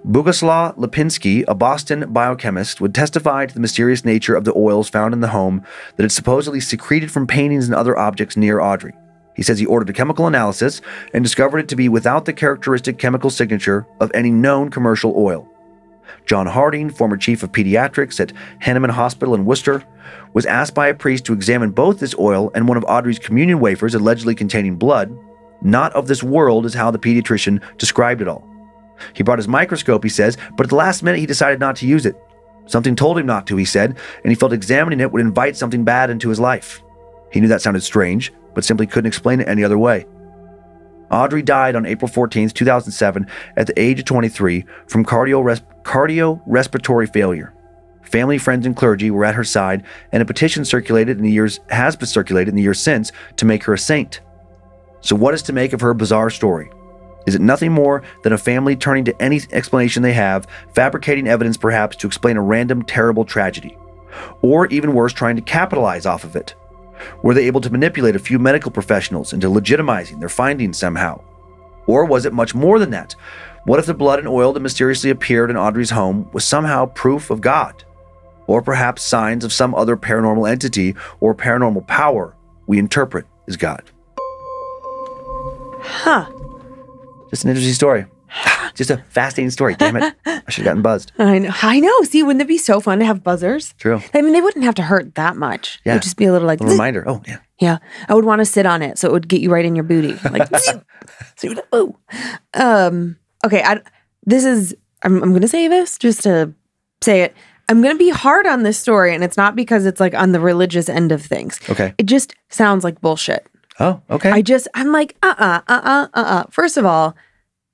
Boguslaw Lipinski, a Boston biochemist, would testify to the mysterious nature of the oils found in the home that had supposedly secreted from paintings and other objects near Audrey. He says he ordered a chemical analysis and discovered it to be without the characteristic chemical signature of any known commercial oil. John Harding, former chief of pediatrics at Hahnemann Hospital in Worcester, was asked by a priest to examine both this oil and one of Audrey's communion wafers allegedly containing blood. Not of this world is how the pediatrician described it all. He brought his microscope, he says, but at the last minute he decided not to use it. Something told him not to, he said, and he felt examining it would invite something bad into his life. He knew that sounded strange, but simply couldn't explain it any other way. Audrey died on April fourteenth, two thousand seven, at the age of twenty-three, from cardiorespiratory cardiorespiratory failure. Family, friends, and clergy were at her side, and a petition circulated in the years has been circulated in the years since to make her a saint. So what is to make of her bizarre story? Is it nothing more than a family turning to any explanation they have, fabricating evidence perhaps to explain a random, terrible tragedy? Or even worse, trying to capitalize off of it? Were they able to manipulate a few medical professionals into legitimizing their findings somehow? Or was it much more than that? What if the blood and oil that mysteriously appeared in Audrey's home was somehow proof of God? Or perhaps signs of some other paranormal entity or paranormal power we interpret as God? Huh. Just an interesting story. Just a fascinating story. Damn it. I should have gotten buzzed. I know. I know. See, wouldn't it be so fun to have buzzers? True. I mean, they wouldn't have to hurt that much. Yeah. It would just be a little like... A little reminder. Oh, yeah. Yeah. I would want to sit on it so it would get you right in your booty. Like, oh. Um, okay. I, this is... I'm, I'm going to say this just to say it. I'm going to be hard on this story, and it's not because it's like on the religious end of things. Okay. It just sounds like bullshit. Oh, okay. I just... I'm like, uh-uh, uh-uh, uh-uh. First of all...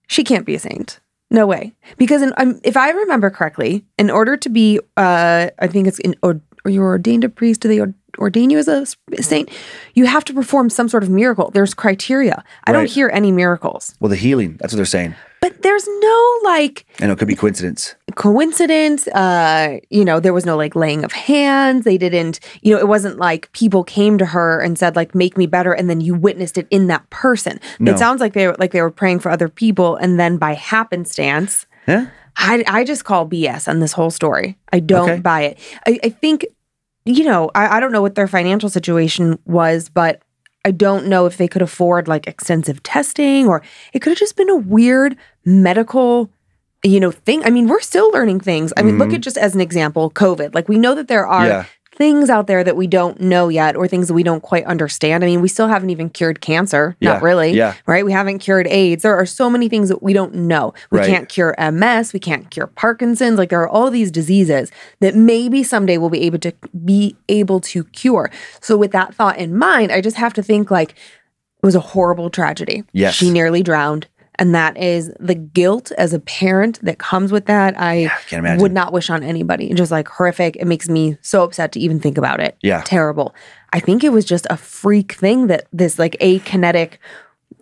She can't be a saint. No way. Because in, um, if I remember correctly, in order to be, uh, I think it's, in, or, or you're ordained a priest, do they or, ordain you as a saint? You have to perform some sort of miracle. There's criteria. I right. don't hear any miracles. Well, the healing, that's what they're saying. But there's no like... I know, it could be coincidence. Coincidence. Uh, you know, there was no like laying of hands. They didn't, you know, it wasn't like people came to her and said like, make me better. And then you witnessed it in that person. No. It sounds like they, were, like they were praying for other people. And then by happenstance, yeah. I, I just call B S on this whole story. I don't okay. buy it. I, I think, you know, I, I don't know what their financial situation was, but I don't know if they could afford like extensive testing, or it could have just been a weird medical, you know, thing. I mean, we're still learning things. I mean, mm-hmm. look at just as an example, COVID. Like we know that there are yeah. things out there that we don't know yet, or things that we don't quite understand. I mean, we still haven't even cured cancer. Yeah. Not really. Yeah. Right. We haven't cured AIDS. There are so many things that we don't know. We right. can't cure M S. We can't cure Parkinson's. Like there are all these diseases that maybe someday we'll be able to be able to cure. So with that thought in mind, I just have to think like it was a horrible tragedy. Yes. She nearly drowned. And that is the guilt as a parent that comes with that. I yeah, would not wish on anybody. Just like horrific. It makes me so upset to even think about it. Yeah. Terrible. I think it was just a freak thing that this like a kinetic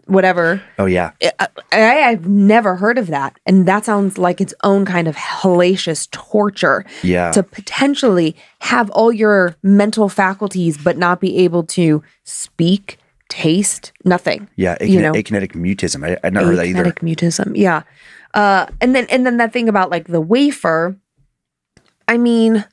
whatever. Oh, yeah. I, I've never heard of that. And that sounds like its own kind of hellacious torture. Yeah. To potentially have all your mental faculties but not be able to speak, taste, nothing. Yeah, a you know? akinetic mutism. I, I'd not heard that either. Akinetic mutism, yeah. Uh, and then and then that thing about like the wafer, I mean,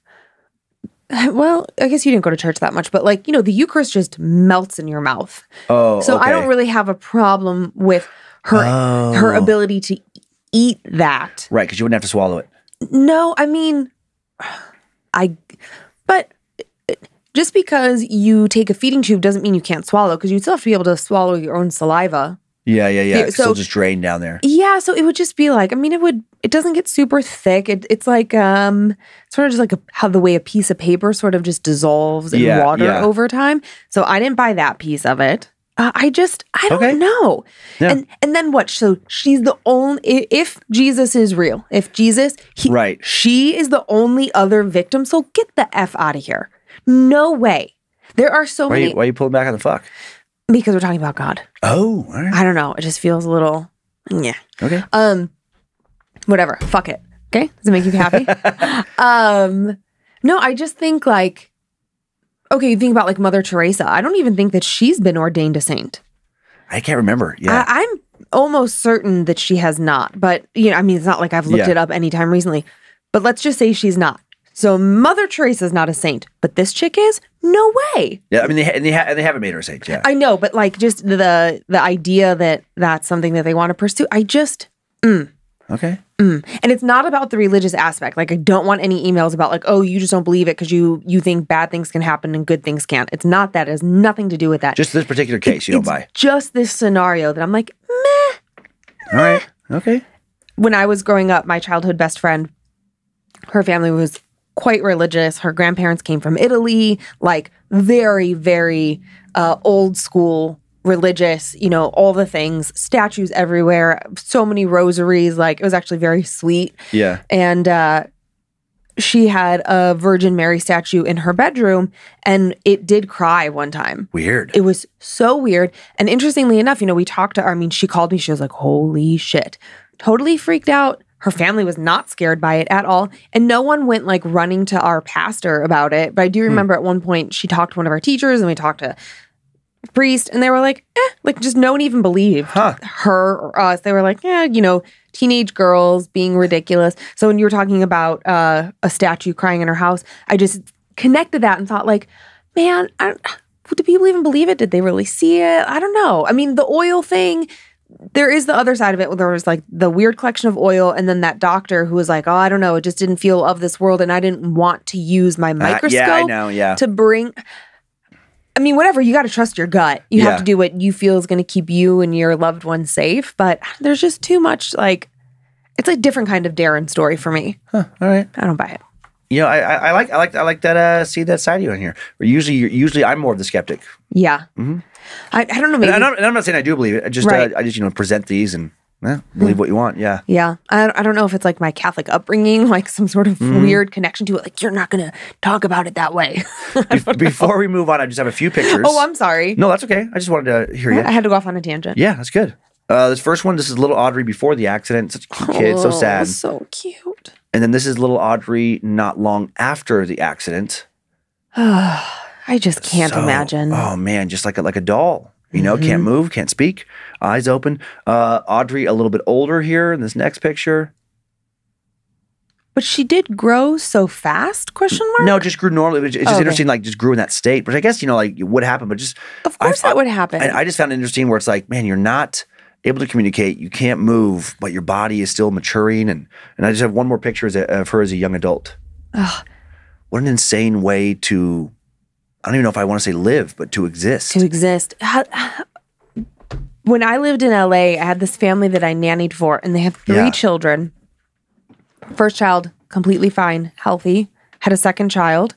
well, I guess you didn't go to church that much, but like, you know, the Eucharist just melts in your mouth. Oh, So okay. I don't really have a problem with her, oh. her ability to eat that. Right, because you wouldn't have to swallow it. No, I mean, I, but... Just because you take a feeding tube doesn't mean you can't swallow, because you still have to be able to swallow your own saliva. Yeah, yeah, yeah. It's so, still just drained down there. Yeah, so it would just be like, I mean, it would, it doesn't get super thick. It, it's like, um, sort of just like a, how the way a piece of paper sort of just dissolves in yeah, water yeah. over time. So I didn't buy that piece of it. Uh, I just, I don't okay. know. Yeah. And and then what? So she's the only, if Jesus is real, if Jesus, he, right. she is the only other victim. So get the F out of here. No way. There are so why many. You, why are you pulling back on the fuck? Because we're talking about God. Oh, all right. I don't know. It just feels a little, yeah. Okay. Um, whatever. Fuck it. Okay. Does it make you happy? um, no, I just think like, okay, you think about like Mother Teresa. I don't even think that she's been ordained a saint. I can't remember. Yeah. I, I'm almost certain that she has not. But, you know, I mean, it's not like I've looked yeah. it up anytime recently. But let's just say she's not. So Mother Teresa's not a saint. But this chick is? No way. Yeah, I mean, they ha and they, ha and they haven't made her a saint, yeah. I know, but like just the the idea that that's something that they want to pursue, I just, mm. Okay. Mm. And it's not about the religious aspect. Like, I don't want any emails about like, oh, you just don't believe it because you you think bad things can happen and good things can't. It's not that. It has nothing to do with that. Just this particular case it, you don't buy. Just this scenario that I'm like, meh. meh. All right. Okay. When I was growing up, my childhood best friend, her family was quite religious. Her grandparents came from Italy, like very, very uh, old school religious, you know, all the things, statues everywhere, so many rosaries, like it was actually very sweet. Yeah. And uh, she had a Virgin Mary statue in her bedroom and it did cry one time. Weird. It was so weird. And interestingly enough, you know, we talked to her, I mean, she called me, she was like, holy shit, totally freaked out. Her family was not scared by it at all. And no one went like running to our pastor about it. But I do remember mm. at one point she talked to one of our teachers and we talked to priest and they were like, eh, like just no one even believed huh. her or us. They were like, yeah, you know, teenage girls being ridiculous. So when you were talking about uh, a statue crying in her house, I just connected that and thought like, man, I don't, did people even believe it? Did they really see it? I don't know. I mean, the oil thing, there is the other side of it where there was like the weird collection of oil and then that doctor who was like, oh, I don't know. It just didn't feel of this world and I didn't want to use my microscope uh, yeah, I know, yeah. to bring... I mean, whatever, you got to trust your gut. You yeah. have to do what you feel is going to keep you and your loved ones safe. But there's just too much, like, it's a different kind of Darren story for me. Huh, all right. I don't buy it. You know, I, I like I like, I like that, uh, see that side of you in here. Usually, you're, usually I'm more of the skeptic. Yeah. Mm-hmm. I, I don't know. Maybe. And I'm, not, and I'm not saying I do believe it. I just, right. uh, I just you know, present these and eh, believe mm. what you want. Yeah. Yeah. I, I don't know if it's like my Catholic upbringing, like some sort of mm. weird connection to it. Like, you're not going to talk about it that way. Be before know. we move on, I just have a few pictures. Oh, I'm sorry. No, that's okay. I just wanted to hear yeah, you. I had to go off on a tangent. Yeah, that's good. Uh, this first one, this is little Audrey before the accident. Such a cute oh, kid. So sad. So cute. And then this is little Audrey not long after the accident. I just can't so, imagine. Oh, man, just like a, like a doll. You know, mm-hmm. can't move, can't speak, eyes open. Uh, Audrey a little bit older here in this next picture. But she did grow so fast, question mark? No, just grew normally. It's just oh, okay. interesting, like just grew in that state. But I guess, you know, like what happened, but just. Of course I, that I, would happen. And I just found it interesting where it's like, man, you're not able to communicate. You can't move, but your body is still maturing. And, and I just have one more picture of her as a young adult. Ugh. What an insane way to... I don't even know if I want to say live, but to exist. To exist. When I lived in L A, I had this family that I nannied for, and they have three yeah. children. First child, completely fine, healthy. Had a second child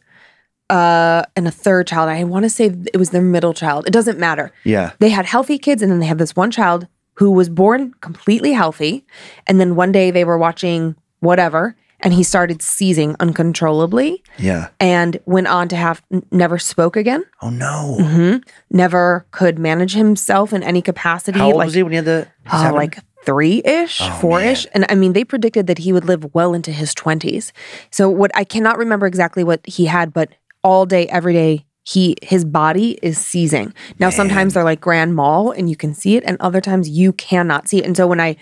uh, and a third child. I want to say it was their middle child. It doesn't matter. Yeah. They had healthy kids, and then they had this one child who was born completely healthy. And then one day they were watching whatever, and he started seizing uncontrollably. Yeah. And went on to have, never spoke again. Oh, no. Mm-hmm. Never could manage himself in any capacity. How old like, was he when he had the... Uh, like three-ish, oh, four-ish. And I mean, they predicted that he would live well into his twenties. So what I cannot remember exactly what he had, but all day, every day, he his body is seizing. Now, man. Sometimes they're like grand mal, and you can see it, and other times you cannot see it. And so when I...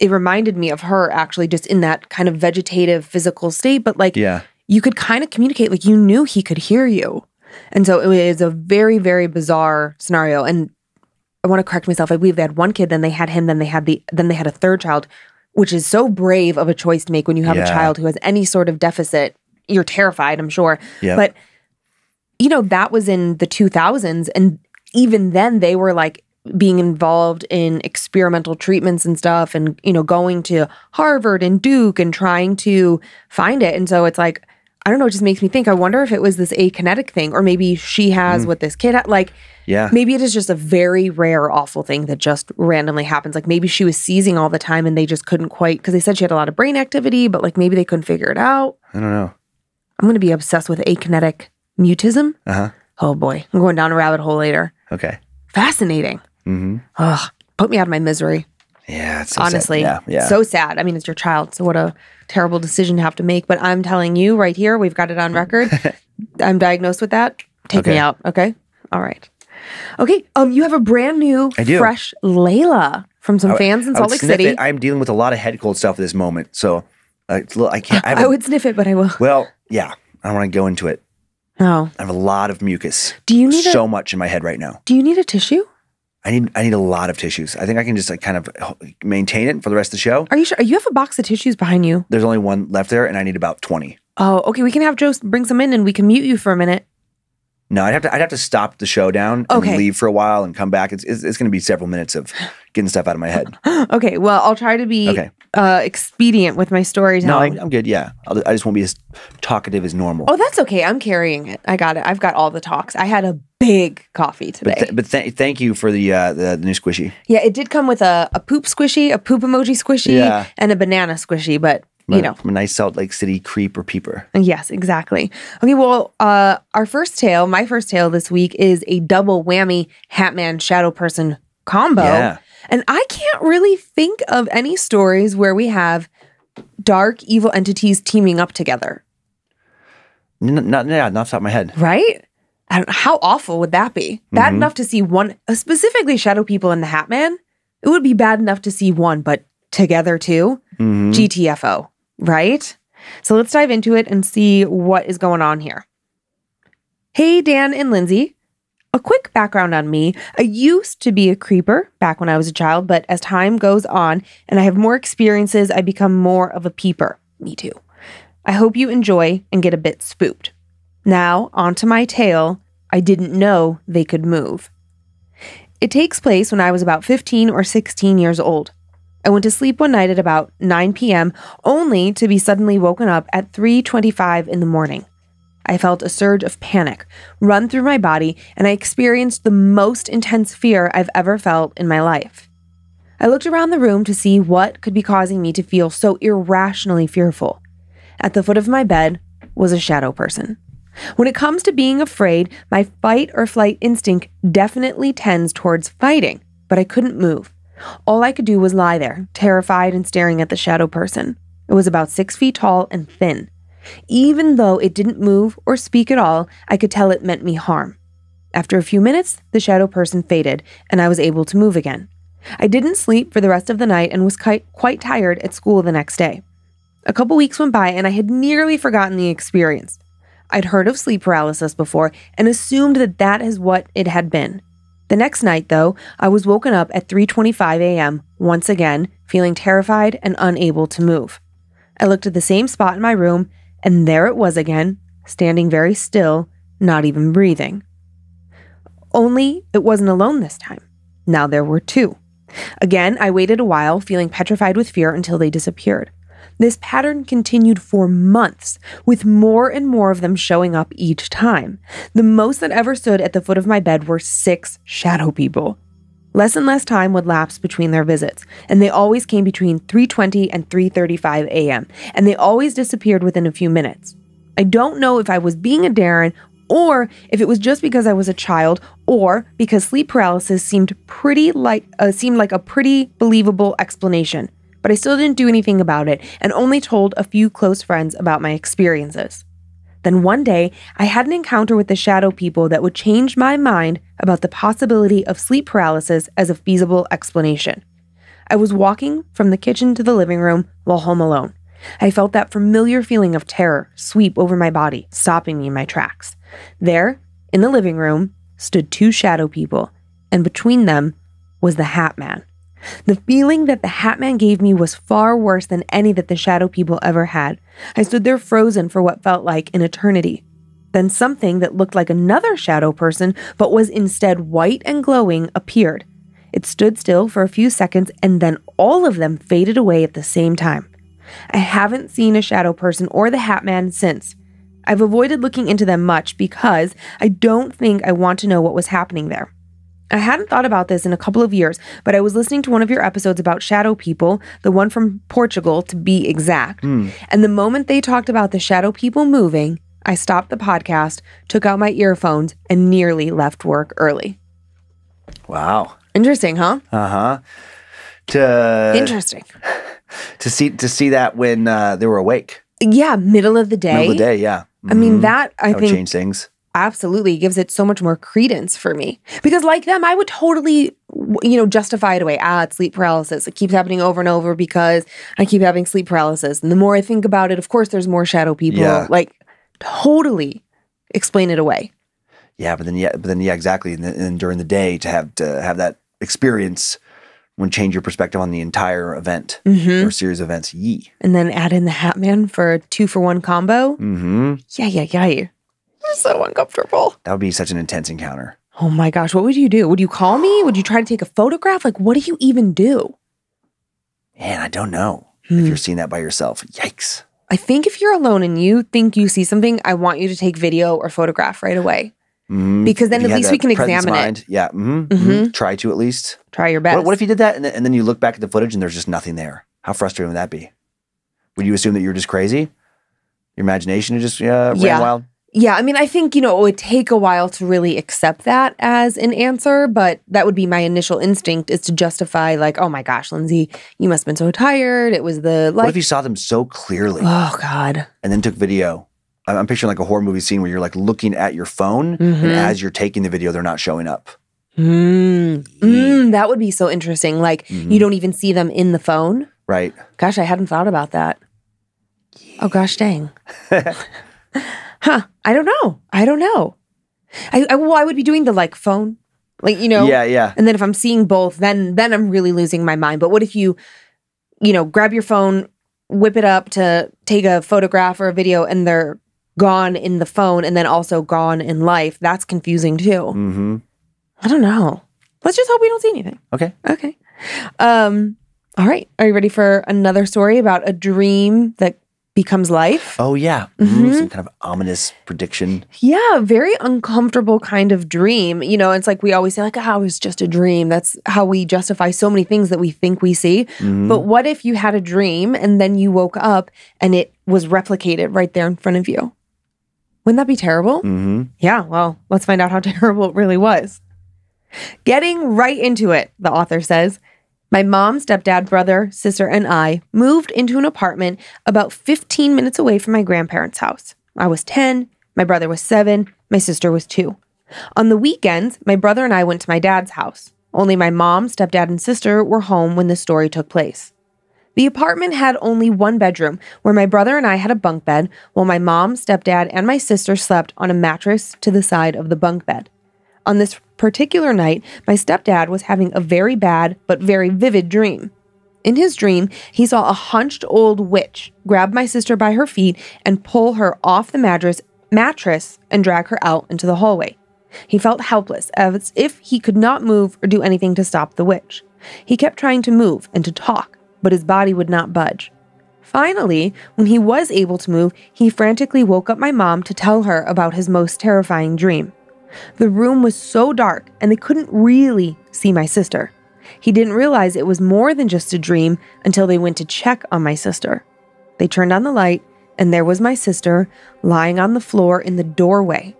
It reminded me of her actually just in that kind of vegetative physical state, but like yeah. you could kind of communicate, like you knew he could hear you. And so it was a very, very bizarre scenario. And I want to correct myself. I believe they had one kid, then they had him, then they had the, then they had a third child, which is so brave of a choice to make when you have yeah. a child who has any sort of deficit. You're terrified, I'm sure. Yep. But, you know, that was in the two thousands. And even then they were like, being involved in experimental treatments and stuff and, you know, going to Harvard and Duke and trying to find it. And so it's like, I don't know, it just makes me think, I wonder if it was this akinetic thing, or maybe she has mm. what this kid had. Like, yeah. maybe it is just a very rare, awful thing that just randomly happens. Like, maybe she was seizing all the time and they just couldn't quite, because they said she had a lot of brain activity, but like maybe they couldn't figure it out. I don't know. I'm going to be obsessed with akinetic mutism. Uh-huh. Oh boy, I'm going down a rabbit hole later. Okay. Fascinating. Mm-hmm. Ugh, put me out of my misery. Yeah, it's so honestly, sad. Yeah, yeah. so sad. I mean, it's your child, so what a terrible decision to have to make. But I'm telling you right here, we've got it on record. I'm diagnosed with that. Take okay. me out, okay? All right. Okay, Um, you have a brand new, fresh Layla from some I fans would, in Salt Lake City. It. I'm dealing with a lot of head cold stuff at this moment, so uh, it's a little, I can't. I, I would sniff it, but I will. Well, yeah, I don't want to go into it. No. I have a lot of mucus. Do you need so a, much in my head right now. Do you need a tissue? I need I need a lot of tissues. I think I can just like kind of maintain it for the rest of the show. Are you sure? You have a box of tissues behind you. There's only one left there, and I need about twenty. Oh, okay. We can have Joe bring some in, and we can mute you for a minute. No, I'd have to I'd have to stop the show down and okay. leave for a while and come back. It's it's, it's going to be several minutes of getting stuff out of my head. Okay. Well, I'll try to be okay. uh, expedient with my storytelling. No, I, I'm good. Yeah, I'll, I just won't be as talkative as normal. Oh, that's okay. I'm carrying it. I got it. I've got all the talks. I had a. Big coffee today. But, th but th thank you for the, uh, the the new squishy. Yeah, it did come with a, a poop squishy, a poop emoji squishy, yeah. and a banana squishy, but you I'm know. From a nice Salt Lake City creep or peeper. Yes, exactly. Okay, well, uh, our first tale, my first tale this week is a double whammy Hatman Shadow Person combo. Yeah. And I can't really think of any stories where we have dark, evil entities teaming up together. N not, yeah, not off the top of my head. Right? I don't know, how awful would that be? Bad mm-hmm. enough to see one, uh, specifically Shadow People and the Hat Man. It would be bad enough to see one, but together too? Mm-hmm. G T F O, right? So let's dive into it and see what is going on here. Hey, Dan and Lynze. A quick background on me. I used to be a creeper back when I was a child, but as time goes on and I have more experiences, I become more of a peeper. Me too. I hope you enjoy and get a bit spooked. Now, onto my tale, I didn't know they could move. It takes place when I was about fifteen or sixteen years old. I went to sleep one night at about nine p m only to be suddenly woken up at three twenty-five in the morning. I felt a surge of panic run through my body, and I experienced the most intense fear I've ever felt in my life. I looked around the room to see what could be causing me to feel so irrationally fearful. At the foot of my bed was a shadow person. When it comes to being afraid, my fight or flight instinct definitely tends towards fighting, but I couldn't move. All I could do was lie there, terrified and staring at the shadow person. It was about six feet tall and thin. Even though it didn't move or speak at all, I could tell it meant me harm. After a few minutes, the shadow person faded, and I was able to move again. I didn't sleep for the rest of the night and was quite tired at school the next day. A couple weeks went by, and I had nearly forgotten the experience. I'd heard of sleep paralysis before and assumed that that is what it had been. The next night, though, I was woken up at three twenty-five a m once again, feeling terrified and unable to move. I looked at the same spot in my room, and there it was again, standing very still, not even breathing. Only it wasn't alone this time. Now there were two. Again, I waited a while, feeling petrified with fear until they disappeared. This pattern continued for months, with more and more of them showing up each time. The most that ever stood at the foot of my bed were six shadow people. Less and less time would lapse between their visits, and they always came between three twenty and three thirty-five a m, and they always disappeared within a few minutes. I don't know if I was being a Darren, or if it was just because I was a child, or because sleep paralysis seemed pretty like uh, seemed like a pretty believable explanation. But I still didn't do anything about it and only told a few close friends about my experiences. Then one day, I had an encounter with the shadow people that would change my mind about the possibility of sleep paralysis as a feasible explanation. I was walking from the kitchen to the living room while home alone. I felt that familiar feeling of terror sweep over my body, stopping me in my tracks. There, in the living room, stood two shadow people, and between them was the Hat Man. The feeling that the Hat Man gave me was far worse than any that the shadow people ever had. I stood there frozen for what felt like an eternity. Then something that looked like another shadow person, but was instead white and glowing, appeared. It stood still for a few seconds, and then all of them faded away at the same time. I haven't seen a shadow person or the Hat Man since. I've avoided looking into them much because I don't think I want to know what was happening there. I hadn't thought about this in a couple of years, but I was listening to one of your episodes about shadow people, the one from Portugal to be exact, mm. and the moment they talked about the shadow people moving, I stopped the podcast, took out my earphones, and nearly left work early. Wow. Interesting, huh? Uh-huh. To, Interesting. To see to see that when uh, they were awake. Yeah, middle of the day. Middle of the day, yeah. Mm-hmm. I mean, that, I that think... change things. Absolutely gives it so much more credence for me, because like them, I would totally, you know, justify it away. Ah, it's sleep paralysis. It keeps happening over and over because I keep having sleep paralysis. And the more I think about it, of course, there's more shadow people. Yeah. Like, totally explain it away. Yeah, but then yeah, but then yeah, exactly. And then during the day to have to have that experience would change your perspective on the entire event mm-hmm. or series of events. Yee. And then add in the Hat Man for a two for one combo. Mm-hmm. Yeah, yeah, yeah. So uncomfortable. That would be such an intense encounter. Oh my gosh. What would you do? Would you call me? Would you try to take a photograph? Like, what do you even do? Man, I don't know hmm. if you're seeing that by yourself. Yikes. I think if you're alone and you think you see something, I want you to take video or photograph right away. Mm-hmm. Because then at least we can examine mind. It. Yeah. Mm-hmm. Mm-hmm. Try to at least. Try your best. What, what if you did that and, and then you look back at the footage and there's just nothing there? How frustrating would that be? Would you assume that you're just crazy? Your imagination just uh, ran yeah. wild? Yeah, I mean, I think, you know, it would take a while to really accept that as an answer, but that would be my initial instinct, is to justify, like, oh my gosh, Lindsay, you must have been so tired. It was the light. What if you saw them so clearly? Oh, God. And then took video. I'm picturing like a horror movie scene where you're like looking at your phone, mm-hmm. and as you're taking the video, they're not showing up. Mm. Mm, that would be so interesting. Like, mm-hmm. you don't even see them in the phone. Right. Gosh, I hadn't thought about that. Yeah. Oh, gosh, dang. Huh. I don't know. I don't know. I, I well, I would be doing the like phone, like, you know. Yeah, yeah. And then if I'm seeing both, then then I'm really losing my mind. But what if you, you know, grab your phone, whip it up to take a photograph or a video, and they're gone in the phone, and then also gone in life? That's confusing too. Mm-hmm. I don't know. Let's just hope we don't see anything. Okay. Okay. Um. All right. Are you ready for another story about a dream that becomes life? Oh, yeah. Mm-hmm. Some kind of ominous prediction. Yeah, very uncomfortable kind of dream. You know, it's like we always say, like, oh, it's just a dream. That's how we justify so many things that we think we see. Mm-hmm. But what if you had a dream and then you woke up and it was replicated right there in front of you? Wouldn't that be terrible? Mm-hmm. Yeah, well, let's find out how terrible it really was. Getting right into it, the author says. My mom, stepdad, brother, sister, and I moved into an apartment about fifteen minutes away from my grandparents' house. I was ten, my brother was seven, my sister was two. On the weekends, my brother and I went to my dad's house. Only my mom, stepdad, and sister were home when the story took place. The apartment had only one bedroom, where my brother and I had a bunk bed, while my mom, stepdad, and my sister slept on a mattress to the side of the bunk bed. On this particular night, my stepdad was having a very bad but very vivid dream. In his dream, he saw a hunched old witch grab my sister by her feet and pull her off the mattress, mattress and drag her out into the hallway. He felt helpless, as if he could not move or do anything to stop the witch. He kept trying to move and to talk, but his body would not budge. Finally, when he was able to move, he frantically woke up my mom to tell her about his most terrifying dream. The room was so dark, and they couldn't really see my sister. He didn't realize it was more than just a dream until they went to check on my sister. They turned on the light, and there was my sister lying on the floor in the doorway.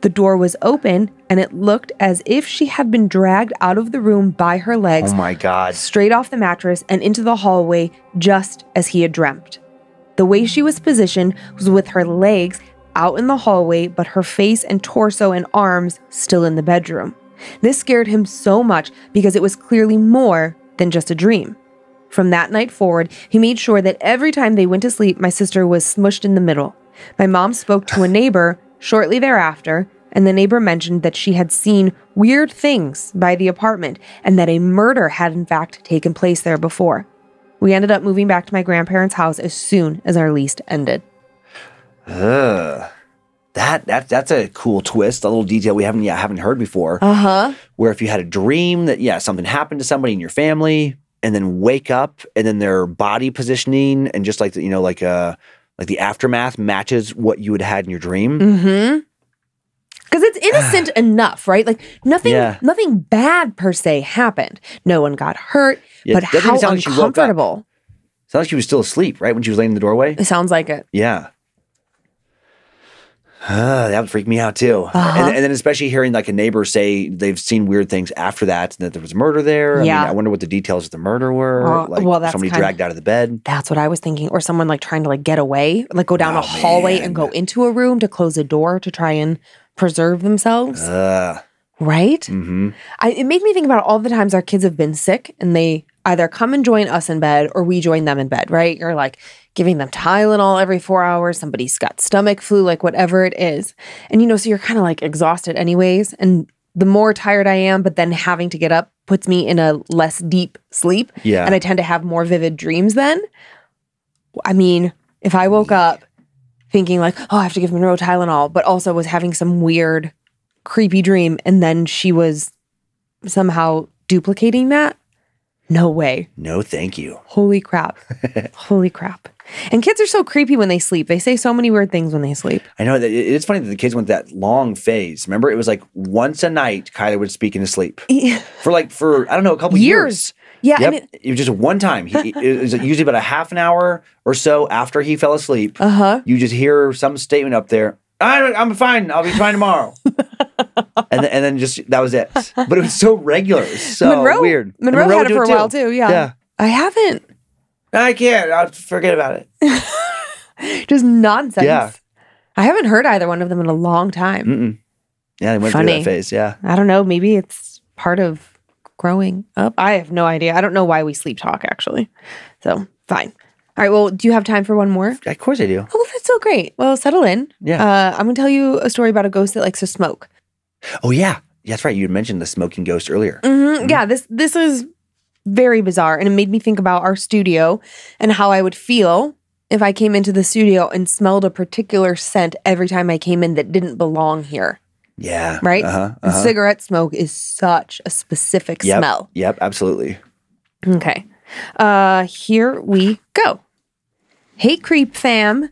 The door was open, and it looked as if she had been dragged out of the room by her legs. Oh my God. Straight off the mattress and into the hallway, just as he had dreamt. The way she was positioned was with her legs out in the hallway, but her face and torso and arms still in the bedroom. This scared him so much because it was clearly more than just a dream. From that night forward, he made sure that every time they went to sleep, my sister was smushed in the middle. My mom spoke to a neighbor shortly thereafter, and the neighbor mentioned that she had seen weird things by the apartment and that a murder had in fact taken place there before. We ended up moving back to my grandparents' house as soon as our lease ended. Uh, that that that's a cool twist, a little detail we haven't yeah haven't heard before. Uh huh. Where if you had a dream that yeah something happened to somebody in your family, and then wake up, and then their body positioning, and just like the, you know like a like the aftermath matches what you had had in your dream. Mm-hmm. Because it's innocent enough, right? Like nothing, yeah. nothing bad per se happened. No one got hurt, yeah, but how uncomfortable. Like it sounds like she was still asleep, right? When she was laying in the doorway? It sounds like it. Yeah. Uh, that would freak me out too. Uh-huh. and, and then especially hearing like a neighbor say they've seen weird things after that, and that there was murder there. Yeah. I mean, I wonder what the details of the murder were. Well, like well, that's somebody kinda, dragged out of the bed. That's what I was thinking. Or someone like trying to like get away, like go down oh, a hallway man. and go into a room to close a door to try and preserve themselves. Uh, right? Mm-hmm. I, it made me think about all the times our kids have been sick and they either come and join us in bed or we join them in bed, right? You're like giving them Tylenol every four hours. Somebody's got stomach flu, like whatever it is. And, you know, so you're kind of like exhausted anyways. And the more tired I am, but then having to get up puts me in a less deep sleep. Yeah. And I tend to have more vivid dreams then. I mean, if I woke up thinking like, oh, I have to give Monroe Tylenol, but also was having some weird, creepy dream, and then she was somehow duplicating that. No way. No, thank you. Holy crap. Holy crap. And kids are so creepy when they sleep. They say so many weird things when they sleep. I know. It's funny that the kids went that long phase. Remember, it was like once a night, Kyler would speak in his sleep. For like, for, I don't know, a couple years. years. Yeah. Yep. And it, it was just one time. He, it was usually about a half an hour or so after he fell asleep. Uh-huh. You just hear some statement up there. I, I'm fine. I'll be fine tomorrow. and, then, and then just, that was it. But it was so regular. It was so Monroe, weird. Monroe, Monroe had it for a while too. too. Yeah. yeah. I haven't. I can't. I'll forget about it. Just nonsense. Yeah. I haven't heard either one of them in a long time. Mm-mm. Yeah, they went Funny. through that phase. Yeah. I don't know. Maybe it's part of growing up. I have no idea. I don't know why we sleep talk, actually. So, fine. All right, well, do you have time for one more? Of course I do. Oh, that's so great. Well, settle in. Yeah. Uh, I'm going to tell you a story about a ghost that likes to smoke. Oh, yeah. yeah that's right. You mentioned the smoking ghost earlier. Mm-hmm. Mm-hmm. Yeah, this this is very bizarre, and it made me think about our studio and how I would feel if I came into the studio and smelled a particular scent every time I came in that didn't belong here. Yeah. Right? Uh-huh, uh-huh. Cigarette smoke is such a specific yep, smell. Yep, absolutely. Okay. Uh, here we go. Hey, creep fam.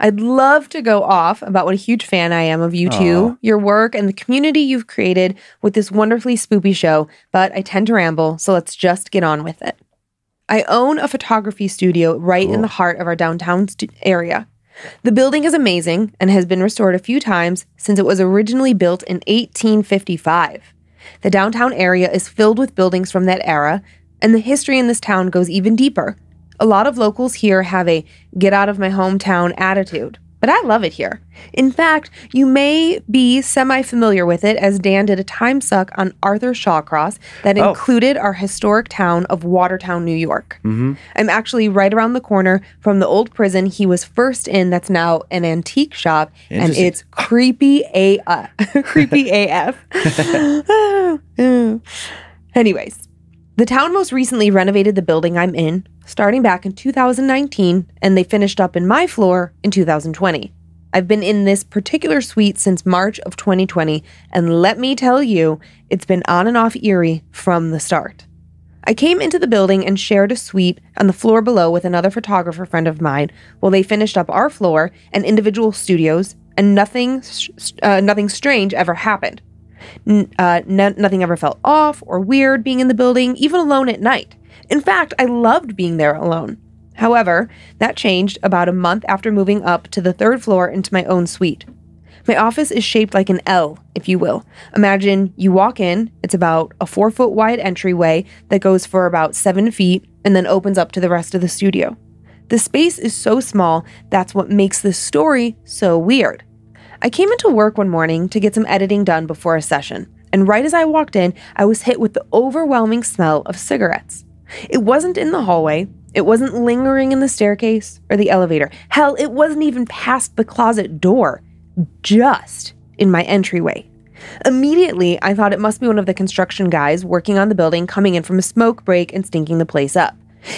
I'd love to go off about what a huge fan I am of you two, your work, and the community you've created with this wonderfully spoopy show, but I tend to ramble, so let's just get on with it. I own a photography studio right cool. in the heart of our downtown area. The building is amazing and has been restored a few times since it was originally built in eighteen fifty-five. The downtown area is filled with buildings from that era, and the history in this town goes even deeper. A lot of locals here have a get-out-of-my-hometown attitude, but I love it here. In fact, you may be semi-familiar with it, as Dan did a time suck on Arthur Shawcross that oh. included our historic town of Watertown, New York. Mm-hmm. I'm actually right around the corner from the old prison he was first in that's now an antique shop, and it's creepy A F. Creepy A F. Anyways. The town most recently renovated the building I'm in, starting back in two thousand nineteen, and they finished up in my floor in two thousand twenty. I've been in this particular suite since March of twenty twenty, and let me tell you, it's been on and off eerie from the start. I came into the building and shared a suite on the floor below with another photographer friend of mine while they finished up our floor and individual studios, and nothing, uh, nothing strange ever happened. Uh, no, nothing ever felt off or weird being in the building, even alone at night. In fact, I loved being there alone. However, that changed about a month after moving up to the third floor into my own suite. My office is shaped like an L, if you will. Imagine you walk in, it's about a four foot wide entryway that goes for about seven feet and then opens up to the rest of the studio. The space is so small, that's what makes this story so weird. I came into work one morning to get some editing done before a session, and right as I walked in, I was hit with the overwhelming smell of cigarettes. It wasn't in the hallway, it wasn't lingering in the staircase or the elevator. Hell, it wasn't even past the closet door, just in my entryway. Immediately, I thought it must be one of the construction guys working on the building coming in from a smoke break and stinking the place up.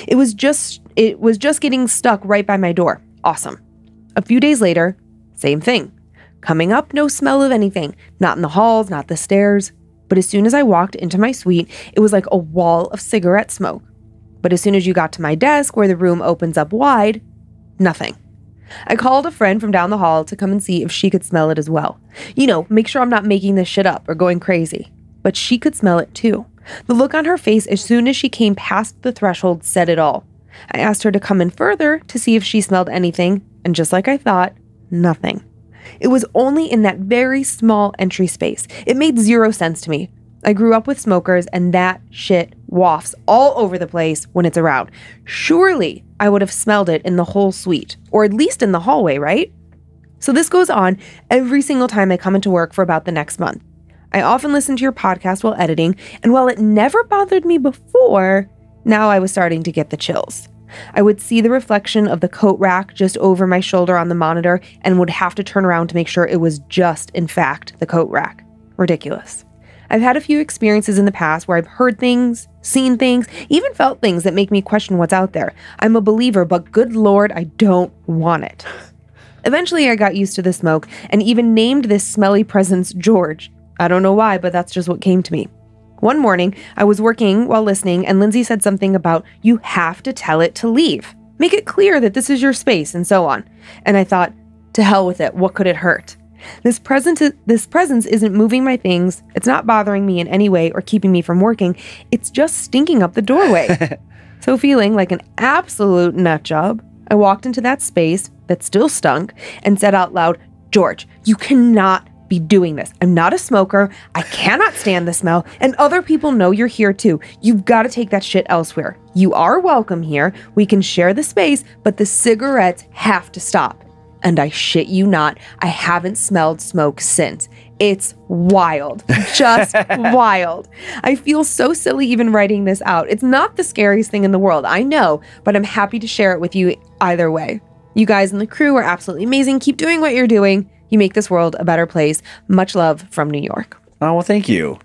It was just, it was just getting stuck right by my door. Awesome. A few days later, same thing. Coming up, no smell of anything. Not in the halls, not the stairs. But as soon as I walked into my suite, it was like a wall of cigarette smoke. But as soon as you got to my desk, where the room opens up wide, nothing. I called a friend from down the hall to come and see if she could smell it as well. You know, make sure I'm not making this shit up or going crazy. But she could smell it too. The look on her face as soon as she came past the threshold said it all. I asked her to come in further to see if she smelled anything, and just like I thought, nothing. It was only in that very small entry space. It made zero sense to me. I grew up with smokers, and that shit wafts all over the place when it's around. Surely I would have smelled it in the whole suite, or at least in the hallway, right? So this goes on every single time I come into work for about the next month. I often listen to your podcast while editing, and while it never bothered me before, now I was starting to get the chills. I would see the reflection of the coat rack just over my shoulder on the monitor and would have to turn around to make sure it was just, in fact, the coat rack. Ridiculous. I've had a few experiences in the past where I've heard things, seen things, even felt things that make me question what's out there. I'm a believer, but good Lord, I don't want it. Eventually, I got used to the smoke and even named this smelly presence George. I don't know why, but that's just what came to me. One morning, I was working while listening, and Lindsay said something about, you have to tell it to leave. Make it clear that this is your space, and so on. And I thought, to hell with it, what could it hurt? This presence, this presence isn't moving my things, it's not bothering me in any way or keeping me from working, it's just stinking up the doorway. So feeling like an absolute nut job, I walked into that space that still stunk and said out loud, George, you cannot be doing this. I'm not a smoker. I cannot stand the smell. And other people know you're here too. You've got to take that shit elsewhere. You are welcome here. We can share the space, but the cigarettes have to stop. And I shit you not, I haven't smelled smoke since. It's wild. Just wild. I feel so silly even writing this out. It's not the scariest thing in the world, I know, but I'm happy to share it with you either way. You guys and the crew are absolutely amazing. Keep doing what you're doing. You make this world a better place. Much love from New York. Oh, well, thank you.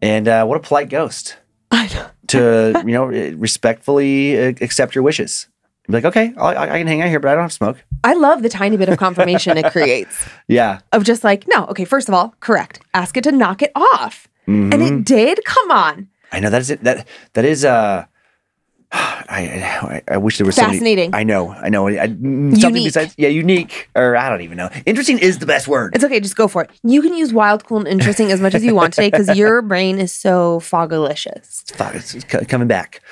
And uh, what a polite ghost. I know. To, you know, respectfully accept your wishes. Be like, okay, I'll, I can hang out here, but I don't have to smoke. I love the tiny bit of confirmation it creates. Yeah. Of just like, no, okay, first of all, correct. Ask it to knock it off. Mm-hmm. And it did? Come on. I know, that is, that, that is, uh, I, I wish there was fascinating. Somebody, I know, I know. I, something unique. Besides, yeah, unique, or I don't even know. Interesting is the best word. It's okay, just go for it. You can use wild, cool, and interesting as much as you want today because your brain is so fogalicious. It's, it's coming back.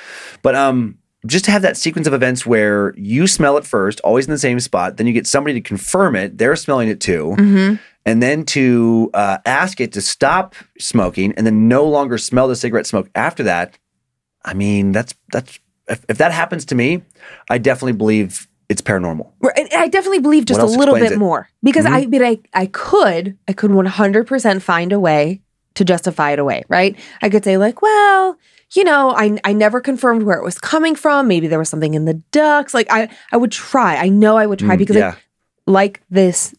But, um, just to have that sequence of events where you smell it first, always in the same spot, then you get somebody to confirm it, they're smelling it too, mm-hmm. and then to uh, ask it to stop smoking and then no longer smell the cigarette smoke after that, I mean, that's, that's if, if that happens to me, I definitely believe it's paranormal. Right. I definitely believe just a little bit it? more because mm-hmm. I, but I, I could, I could one hundred percent find a way to justify it away, right? I could say like, well, you know, I I never confirmed where it was coming from. Maybe there was something in the ducts. Like I, I would try. I know I would try mm, because yeah. I, like this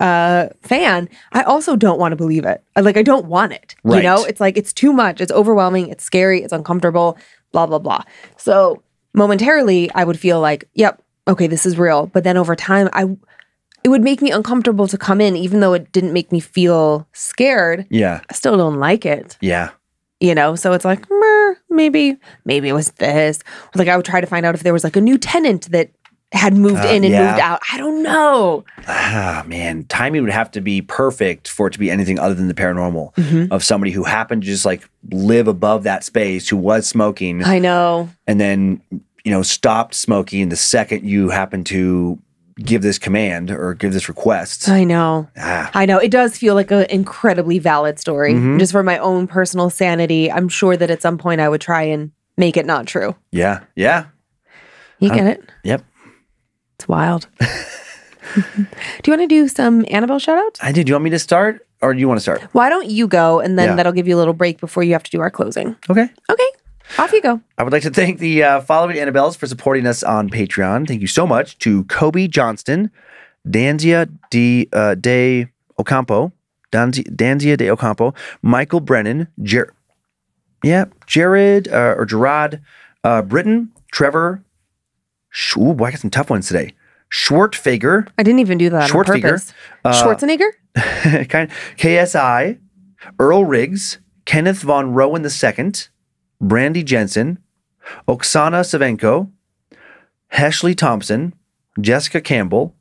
uh, fan, I also don't want to believe it. I, like I don't want it. Right. You know, it's like it's too much. It's overwhelming. It's scary. It's uncomfortable. Blah, blah, blah. So momentarily I would feel like, yep, okay, this is real. But then over time, I it would make me uncomfortable to come in, even though it didn't make me feel scared. Yeah. I still don't like it. Yeah. You know, so it's like, maybe, maybe it was this. Like I would try to find out if there was like a new tenant that had moved uh, in and yeah. moved out. I don't know. Ah, man. Timing would have to be perfect for it to be anything other than the paranormal mm-hmm. of somebody who happened to just like live above that space who was smoking. I know. And then, you know, stopped smoking the second you happened to give this command or give this request. I know. Ah. I know. It does feel like an incredibly valid story. Mm-hmm. Just for my own personal sanity, I'm sure that at some point I would try and make it not true. Yeah. Yeah. You get um, it? Yep. It's wild. Do you want to do some Annabelle shout-outs? I do. Do you want me to start or do you want to start? Why don't you go and then yeah. that'll give you a little break before you have to do our closing. Okay. Okay. Off you go. I would like to thank the uh, following Annabelles for supporting us on Patreon. Thank you so much to Kobe Johnston, Danzia de, uh, de Ocampo, Danzia, Danzia de Ocampo, Michael Brennan, Jer yeah, Jared uh, or Gerard uh, Britton, Trevor. Sh Ooh, boy, I got some tough ones today. Schwartfager. I didn't even do that on purpose. Uh, Schwarzenegger? kind of, K S I, Earl Riggs, Kenneth Von Rowan the second, Brandy Jensen, Oksana Savenko, Heshley Thompson, Jessica Campbell,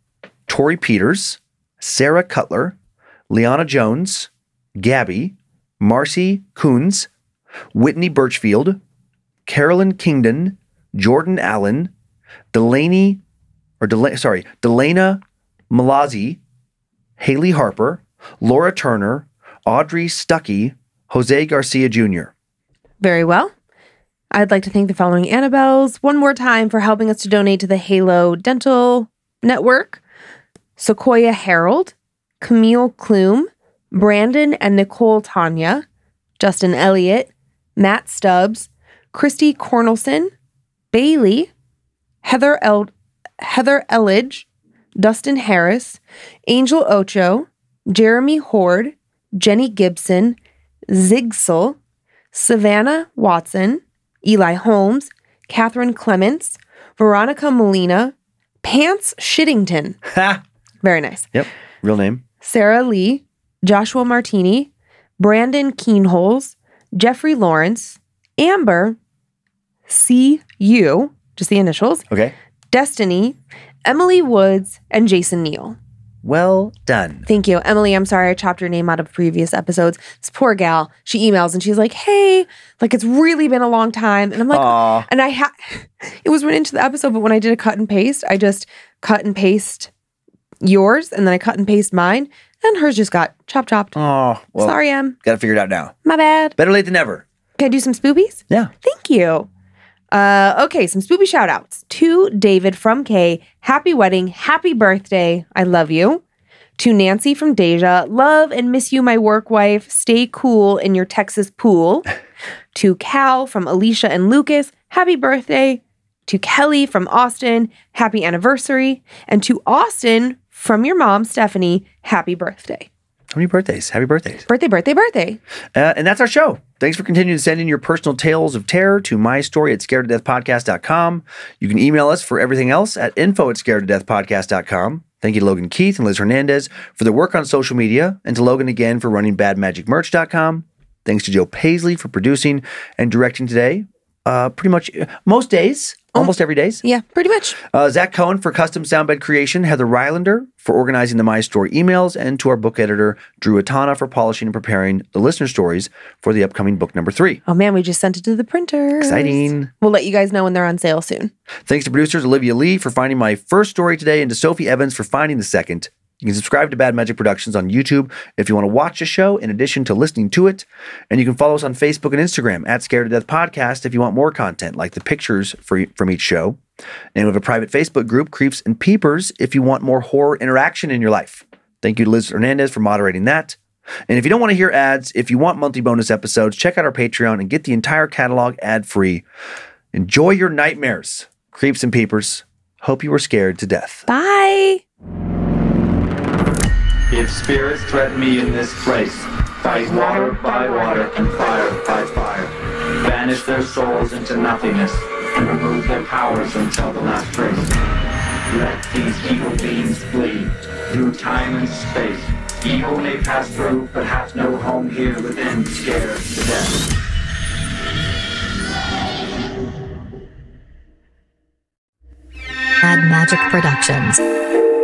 Tori Peters, Sarah Cutler, Liana Jones, Gabby, Marcy Coons, Whitney Birchfield, Carolyn Kingdon, Jordan Allen, Delaney, or Del sorry, Delana Malazzi, Haley Harper, Laura Turner, Audrey Stuckey, Jose Garcia Junior Very well. I'd like to thank the following Annabelles one more time for helping us to donate to the Halo Dental Network: Sequoia Harold, Camille Klum, Brandon and Nicole Tanya, Justin Elliott, Matt Stubbs, Christy Cornelson, Bailey, Heather El Heather Elledge, Dustin Harris, Angel Ocho, Jeremy Horde, Jenny Gibson, Zigsel, Savannah Watson, Eli Holmes, Catherine Clements, Veronica Molina, Pants Shittington. Ha! Very nice. Yep. Real name. Sarah Lee, Joshua Martini, Brandon Keenholes, Jeffrey Lawrence, Amber, C U, just the initials. Okay. Destiny, Emily Woods, and Jason Neal. Well done. Thank you. Emily, I'm sorry I chopped your name out of previous episodes. This poor gal, she emails and she's like, hey, like it's really been a long time. And I'm like, aww. And I had, it was went into the episode, but when I did a cut and paste, I just cut and paste yours and then I cut and paste mine and hers just got chop chopped. Oh, well, sorry, Em. Got to figure it out now. My bad. Better late than never. Can I do some spoobies? Yeah. Thank you. Uh, okay, some spoopy shout-outs. To David from Kay, happy wedding, happy birthday, I love you. To Nancy from Deja, love and miss you, my work wife, stay cool in your Texas pool. To Cal from Alicia and Lucas, happy birthday. To Kelly from Austin, happy anniversary. And to Austin from your mom, Stephanie, happy birthday. How many birthdays? Happy birthdays. Birthday, birthday, birthday. Uh, and that's our show. Thanks for continuing to send in your personal tales of terror to my story at scared to death podcast dot com. You can email us for everything else at info at scared to death podcast dot com. Thank you to Logan Keith and Liz Hernandez for their work on social media, and to Logan again for running bad magic merch dot com. Thanks to Joe Paisley for producing and directing today. Uh, pretty much most days, oh, almost every days. Yeah, pretty much. Uh, Zach Cohen for custom soundbed creation, Heather Rylander for organizing the My Story emails, and to our book editor, Drew Atana, for polishing and preparing the listener stories for the upcoming book number three. Oh man, we just sent it to the printer. Exciting. We'll let you guys know when they're on sale soon. Thanks to producers Olivia Lee for finding my first story today, and to Sophie Evans for finding the second. You can subscribe to Bad Magic Productions on YouTube if you want to watch a show in addition to listening to it. And you can follow us on Facebook and Instagram at Scared to Death Podcast if you want more content, like the pictures for, from each show. And we have a private Facebook group, Creeps and Peepers, if you want more horror interaction in your life. Thank you to Liz Hernandez for moderating that. And if you don't want to hear ads, if you want monthly bonus episodes, check out our Patreon and get the entire catalog ad-free. Enjoy your nightmares, Creeps and Peepers. Hope you were scared to death. Bye. If spirits threaten me in this place, fight water by water and fire by fire. Banish their souls into nothingness and remove their powers until the last trace. Let these evil beings flee through time and space. Evil may pass through, but hath no home here within, scared to death. Bad Magic Productions.